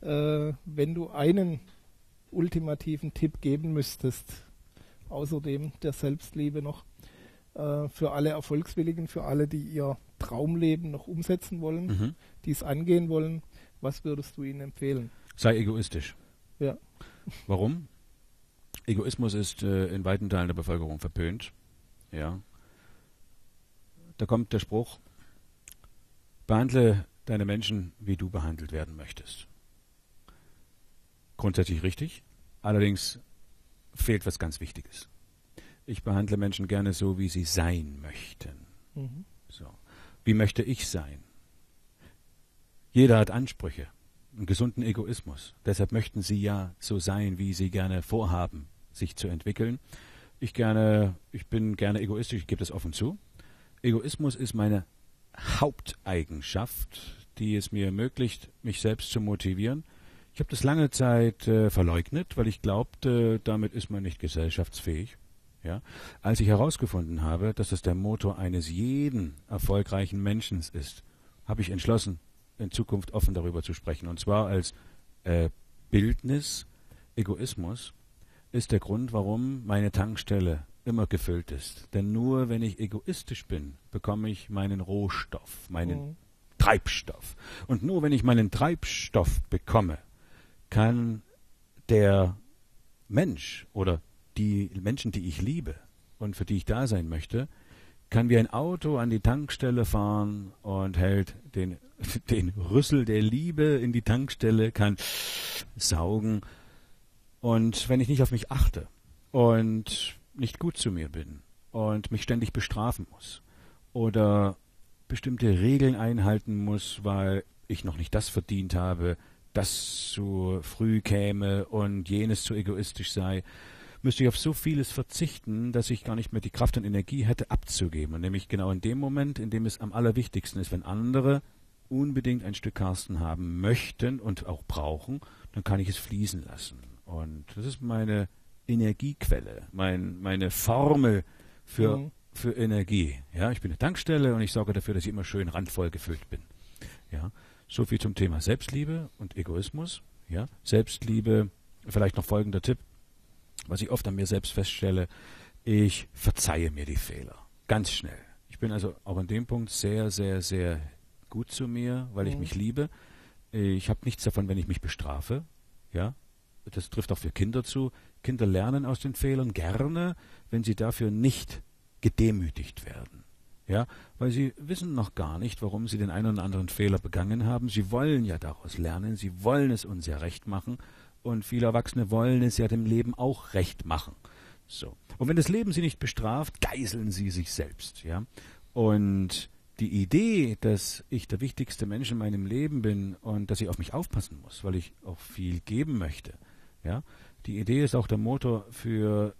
äh, wenn du einen ultimativen Tipp geben müsstest, außerdem der Selbstliebe noch, äh, für alle Erfolgswilligen, für alle, die ihr Traumleben noch umsetzen wollen, mhm. die es angehen wollen, was würdest du ihnen empfehlen? Sei egoistisch. Ja. Warum? Egoismus ist äh, in weiten Teilen der Bevölkerung verpönt. Ja, da kommt der Spruch, behandle deine Menschen, wie du behandelt werden möchtest. Grundsätzlich richtig, allerdings fehlt was ganz Wichtiges. Ich behandle Menschen gerne so, wie sie sein möchten. Mhm. So. Wie möchte ich sein? Jeder hat Ansprüche, einen gesunden Egoismus. Deshalb möchten sie ja so sein, wie sie gerne vorhaben, sich zu entwickeln. Ich, gerne, ich bin gerne egoistisch, ich gebe das offen zu. Egoismus ist meine Haupteigenschaft, die es mir ermöglicht, mich selbst zu motivieren. Ich habe das lange Zeit äh, verleugnet, weil ich glaubte, damit ist man nicht gesellschaftsfähig. Ja? Als ich herausgefunden habe, dass das der Motor eines jeden erfolgreichen Menschen ist, habe ich entschlossen, in Zukunft offen darüber zu sprechen. Und zwar als äh, Bildnis Egoismus ist der Grund, warum meine Tankstelle immer gefüllt ist. Denn nur wenn ich egoistisch bin, bekomme ich meinen Rohstoff, meinen mhm. Treibstoff. Und nur wenn ich meinen Treibstoff bekomme, kann der Mensch oder die Menschen, die ich liebe und für die ich da sein möchte, kann wie ein Auto an die Tankstelle fahren und hält den, den Rüssel der Liebe in die Tankstelle, kann saugen. Und wenn ich nicht auf mich achte und nicht gut zu mir bin und mich ständig bestrafen muss oder bestimmte Regeln einhalten muss, weil ich noch nicht das verdient habe, das zu früh käme und jenes zu egoistisch sei, müsste ich auf so vieles verzichten, dass ich gar nicht mehr die Kraft und Energie hätte abzugeben. Und nämlich genau in dem Moment, in dem es am allerwichtigsten ist, wenn andere unbedingt ein Stück Carsten haben möchten und auch brauchen, dann kann ich es fließen lassen. Und das ist meine Energiequelle, mein, meine Formel für, mhm. für Energie. Ja, ich bin eine Tankstelle und ich sorge dafür, dass ich immer schön randvoll gefüllt bin. Ja, so viel zum Thema Selbstliebe und Egoismus. Ja, Selbstliebe, vielleicht noch folgender Tipp, was ich oft an mir selbst feststelle, ich verzeihe mir die Fehler, ganz schnell. Ich bin also auch an dem Punkt sehr, sehr, sehr gut zu mir, weil mhm. ich mich liebe. Ich habe nichts davon, wenn ich mich bestrafe, ja. das trifft auch für Kinder zu, Kinder lernen aus den Fehlern gerne, wenn sie dafür nicht gedemütigt werden. Ja, weil sie wissen noch gar nicht, warum sie den einen oder anderen Fehler begangen haben. Sie wollen ja daraus lernen, sie wollen es uns ja recht machen und viele Erwachsene wollen es ja dem Leben auch recht machen. So. Und wenn das Leben sie nicht bestraft, geißeln sie sich selbst. Ja? Und die Idee, dass ich der wichtigste Mensch in meinem Leben bin und dass ich auf mich aufpassen muss, weil ich auch viel geben möchte, ja? Die Idee ist auch der Motor für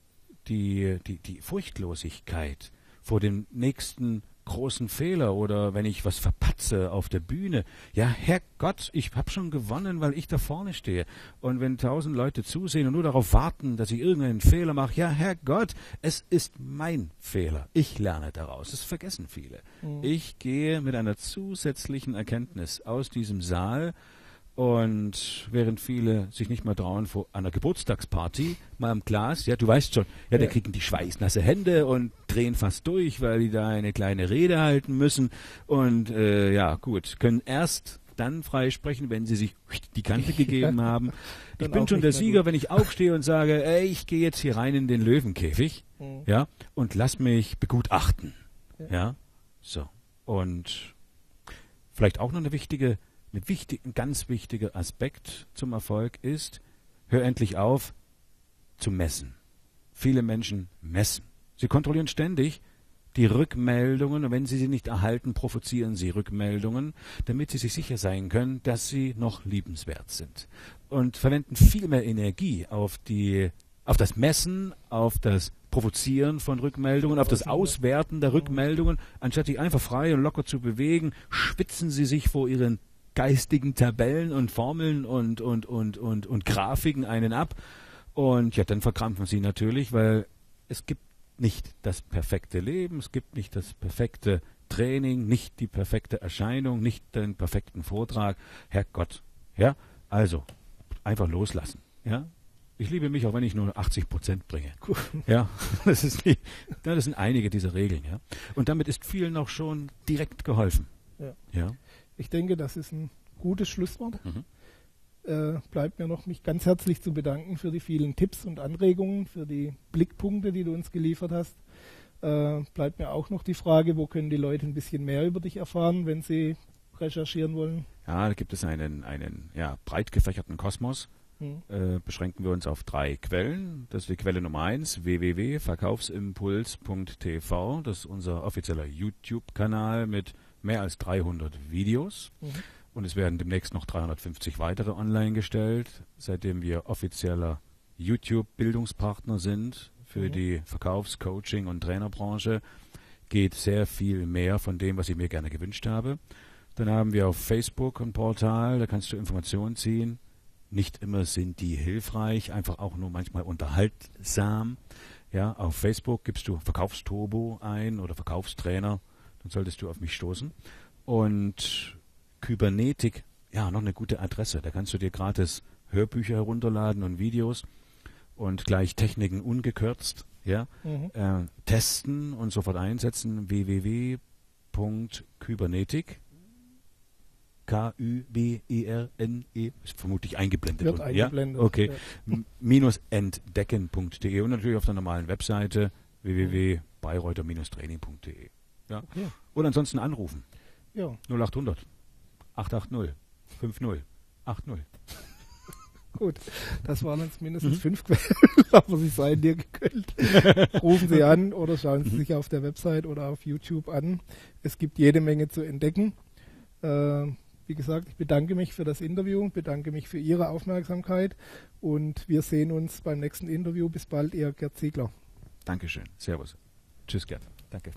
die, die, die Furchtlosigkeit vor dem nächsten großen Fehler oder wenn ich was verpatze auf der Bühne. Ja, Herrgott, ich habe schon gewonnen, weil ich da vorne stehe. Und wenn tausend Leute zusehen und nur darauf warten, dass ich irgendeinen Fehler mache, ja, Herrgott, es ist mein Fehler. Ich lerne daraus. Das vergessen viele. Mhm. Ich gehe mit einer zusätzlichen Erkenntnis aus diesem Saal und während viele sich nicht mal trauen, vor einer Geburtstagsparty mal am Glas, ja, du weißt schon, ja, da ja. kriegen die schweißnasse Hände und drehen fast durch, weil die da eine kleine Rede halten müssen und äh, ja, gut, können erst dann freisprechen, wenn sie sich die Kante gegeben haben. Ich bin schon der Sieger, wenn ich aufstehe und sage, ey, ich gehe jetzt hier rein in den Löwenkäfig, mhm. ja, und lass mich begutachten, ja, ja? So. Und vielleicht auch noch eine wichtige Ein, wichtig, ein ganz wichtiger Aspekt zum Erfolg ist, hör endlich auf zu messen. Viele Menschen messen. Sie kontrollieren ständig die Rückmeldungen und wenn sie sie nicht erhalten, provozieren sie Rückmeldungen, damit sie sich sicher sein können, dass sie noch liebenswert sind. Und verwenden viel mehr Energie auf die, auf das Messen, auf das Provozieren von Rückmeldungen, auf das Auswerten der Rückmeldungen, anstatt sich einfach frei und locker zu bewegen, schwitzen sie sich vor ihren geistigen Tabellen und Formeln und, und, und, und, und Grafiken einen ab. Und ja, dann verkrampfen sie natürlich, weil es gibt nicht das perfekte Leben, es gibt nicht das perfekte Training, nicht die perfekte Erscheinung, nicht den perfekten Vortrag. Herrgott, ja, also einfach loslassen, ja. Ich liebe mich, auch wenn ich nur achtzig Prozent bringe. Cool. Ja, das ist die, das sind einige dieser Regeln, ja. Und damit ist vielen auch schon direkt geholfen, ja. ja. Ich denke, das ist ein gutes Schlusswort. Mhm. Äh, bleibt mir noch, mich ganz herzlich zu bedanken für die vielen Tipps und Anregungen, für die Blickpunkte, die du uns geliefert hast. Äh, bleibt mir auch noch die Frage, wo können die Leute ein bisschen mehr über dich erfahren, wenn sie recherchieren wollen? Ja, da gibt es einen, einen ja, breit gefächerten Kosmos. Mhm. Äh, beschränken wir uns auf drei Quellen. Das ist die Quelle Nummer eins, w w w punkt verkaufsimpuls punkt t v. Das ist unser offizieller YouTube-Kanal mit mehr als dreihundert Videos, mhm. und es werden demnächst noch dreihundertfünfzig weitere online gestellt, seitdem wir offizieller YouTube-Bildungspartner sind für mhm. die Verkaufs-, Coaching- und Trainerbranche, geht sehr viel mehr von dem, was ich mir gerne gewünscht habe. Dann haben wir auf Facebook ein Portal, da kannst du Informationen ziehen. Nicht immer sind die hilfreich, einfach auch nur manchmal unterhaltsam. Ja, auf Facebook gibst du Verkaufsturbo ein oder Verkaufstrainer. Dann solltest du auf mich stoßen. Und Kybernetik, ja, noch eine gute Adresse. Da kannst du dir gratis Hörbücher herunterladen und Videos und gleich Techniken ungekürzt, ja, mhm. äh, testen und sofort einsetzen. w w w punkt kybernetik punkt K-Ü-B-E-R-N-E, ist vermutlich eingeblendet. Wird eingeblendet. Ja? Okay. Ja. minus entdecken punkt d e und natürlich auf der normalen Webseite w w w punkt beyreuter straining punkt d e. Ja. Okay. Oder ansonsten anrufen. Ja. null acht hundert, acht achtzig, fünfzig, achtzig. Gut, das waren jetzt mindestens mhm. fünf Quellen, aber sie seien dir gegönnt. Rufen Sie an oder schauen Sie mhm. sich auf der Website oder auf YouTube an. Es gibt jede Menge zu entdecken. Äh, wie gesagt, ich bedanke mich für das Interview, bedanke mich für Ihre Aufmerksamkeit und wir sehen uns beim nächsten Interview. Bis bald, Ihr Gerd Ziegler. Dankeschön. Servus. Tschüss, Gerd. Danke.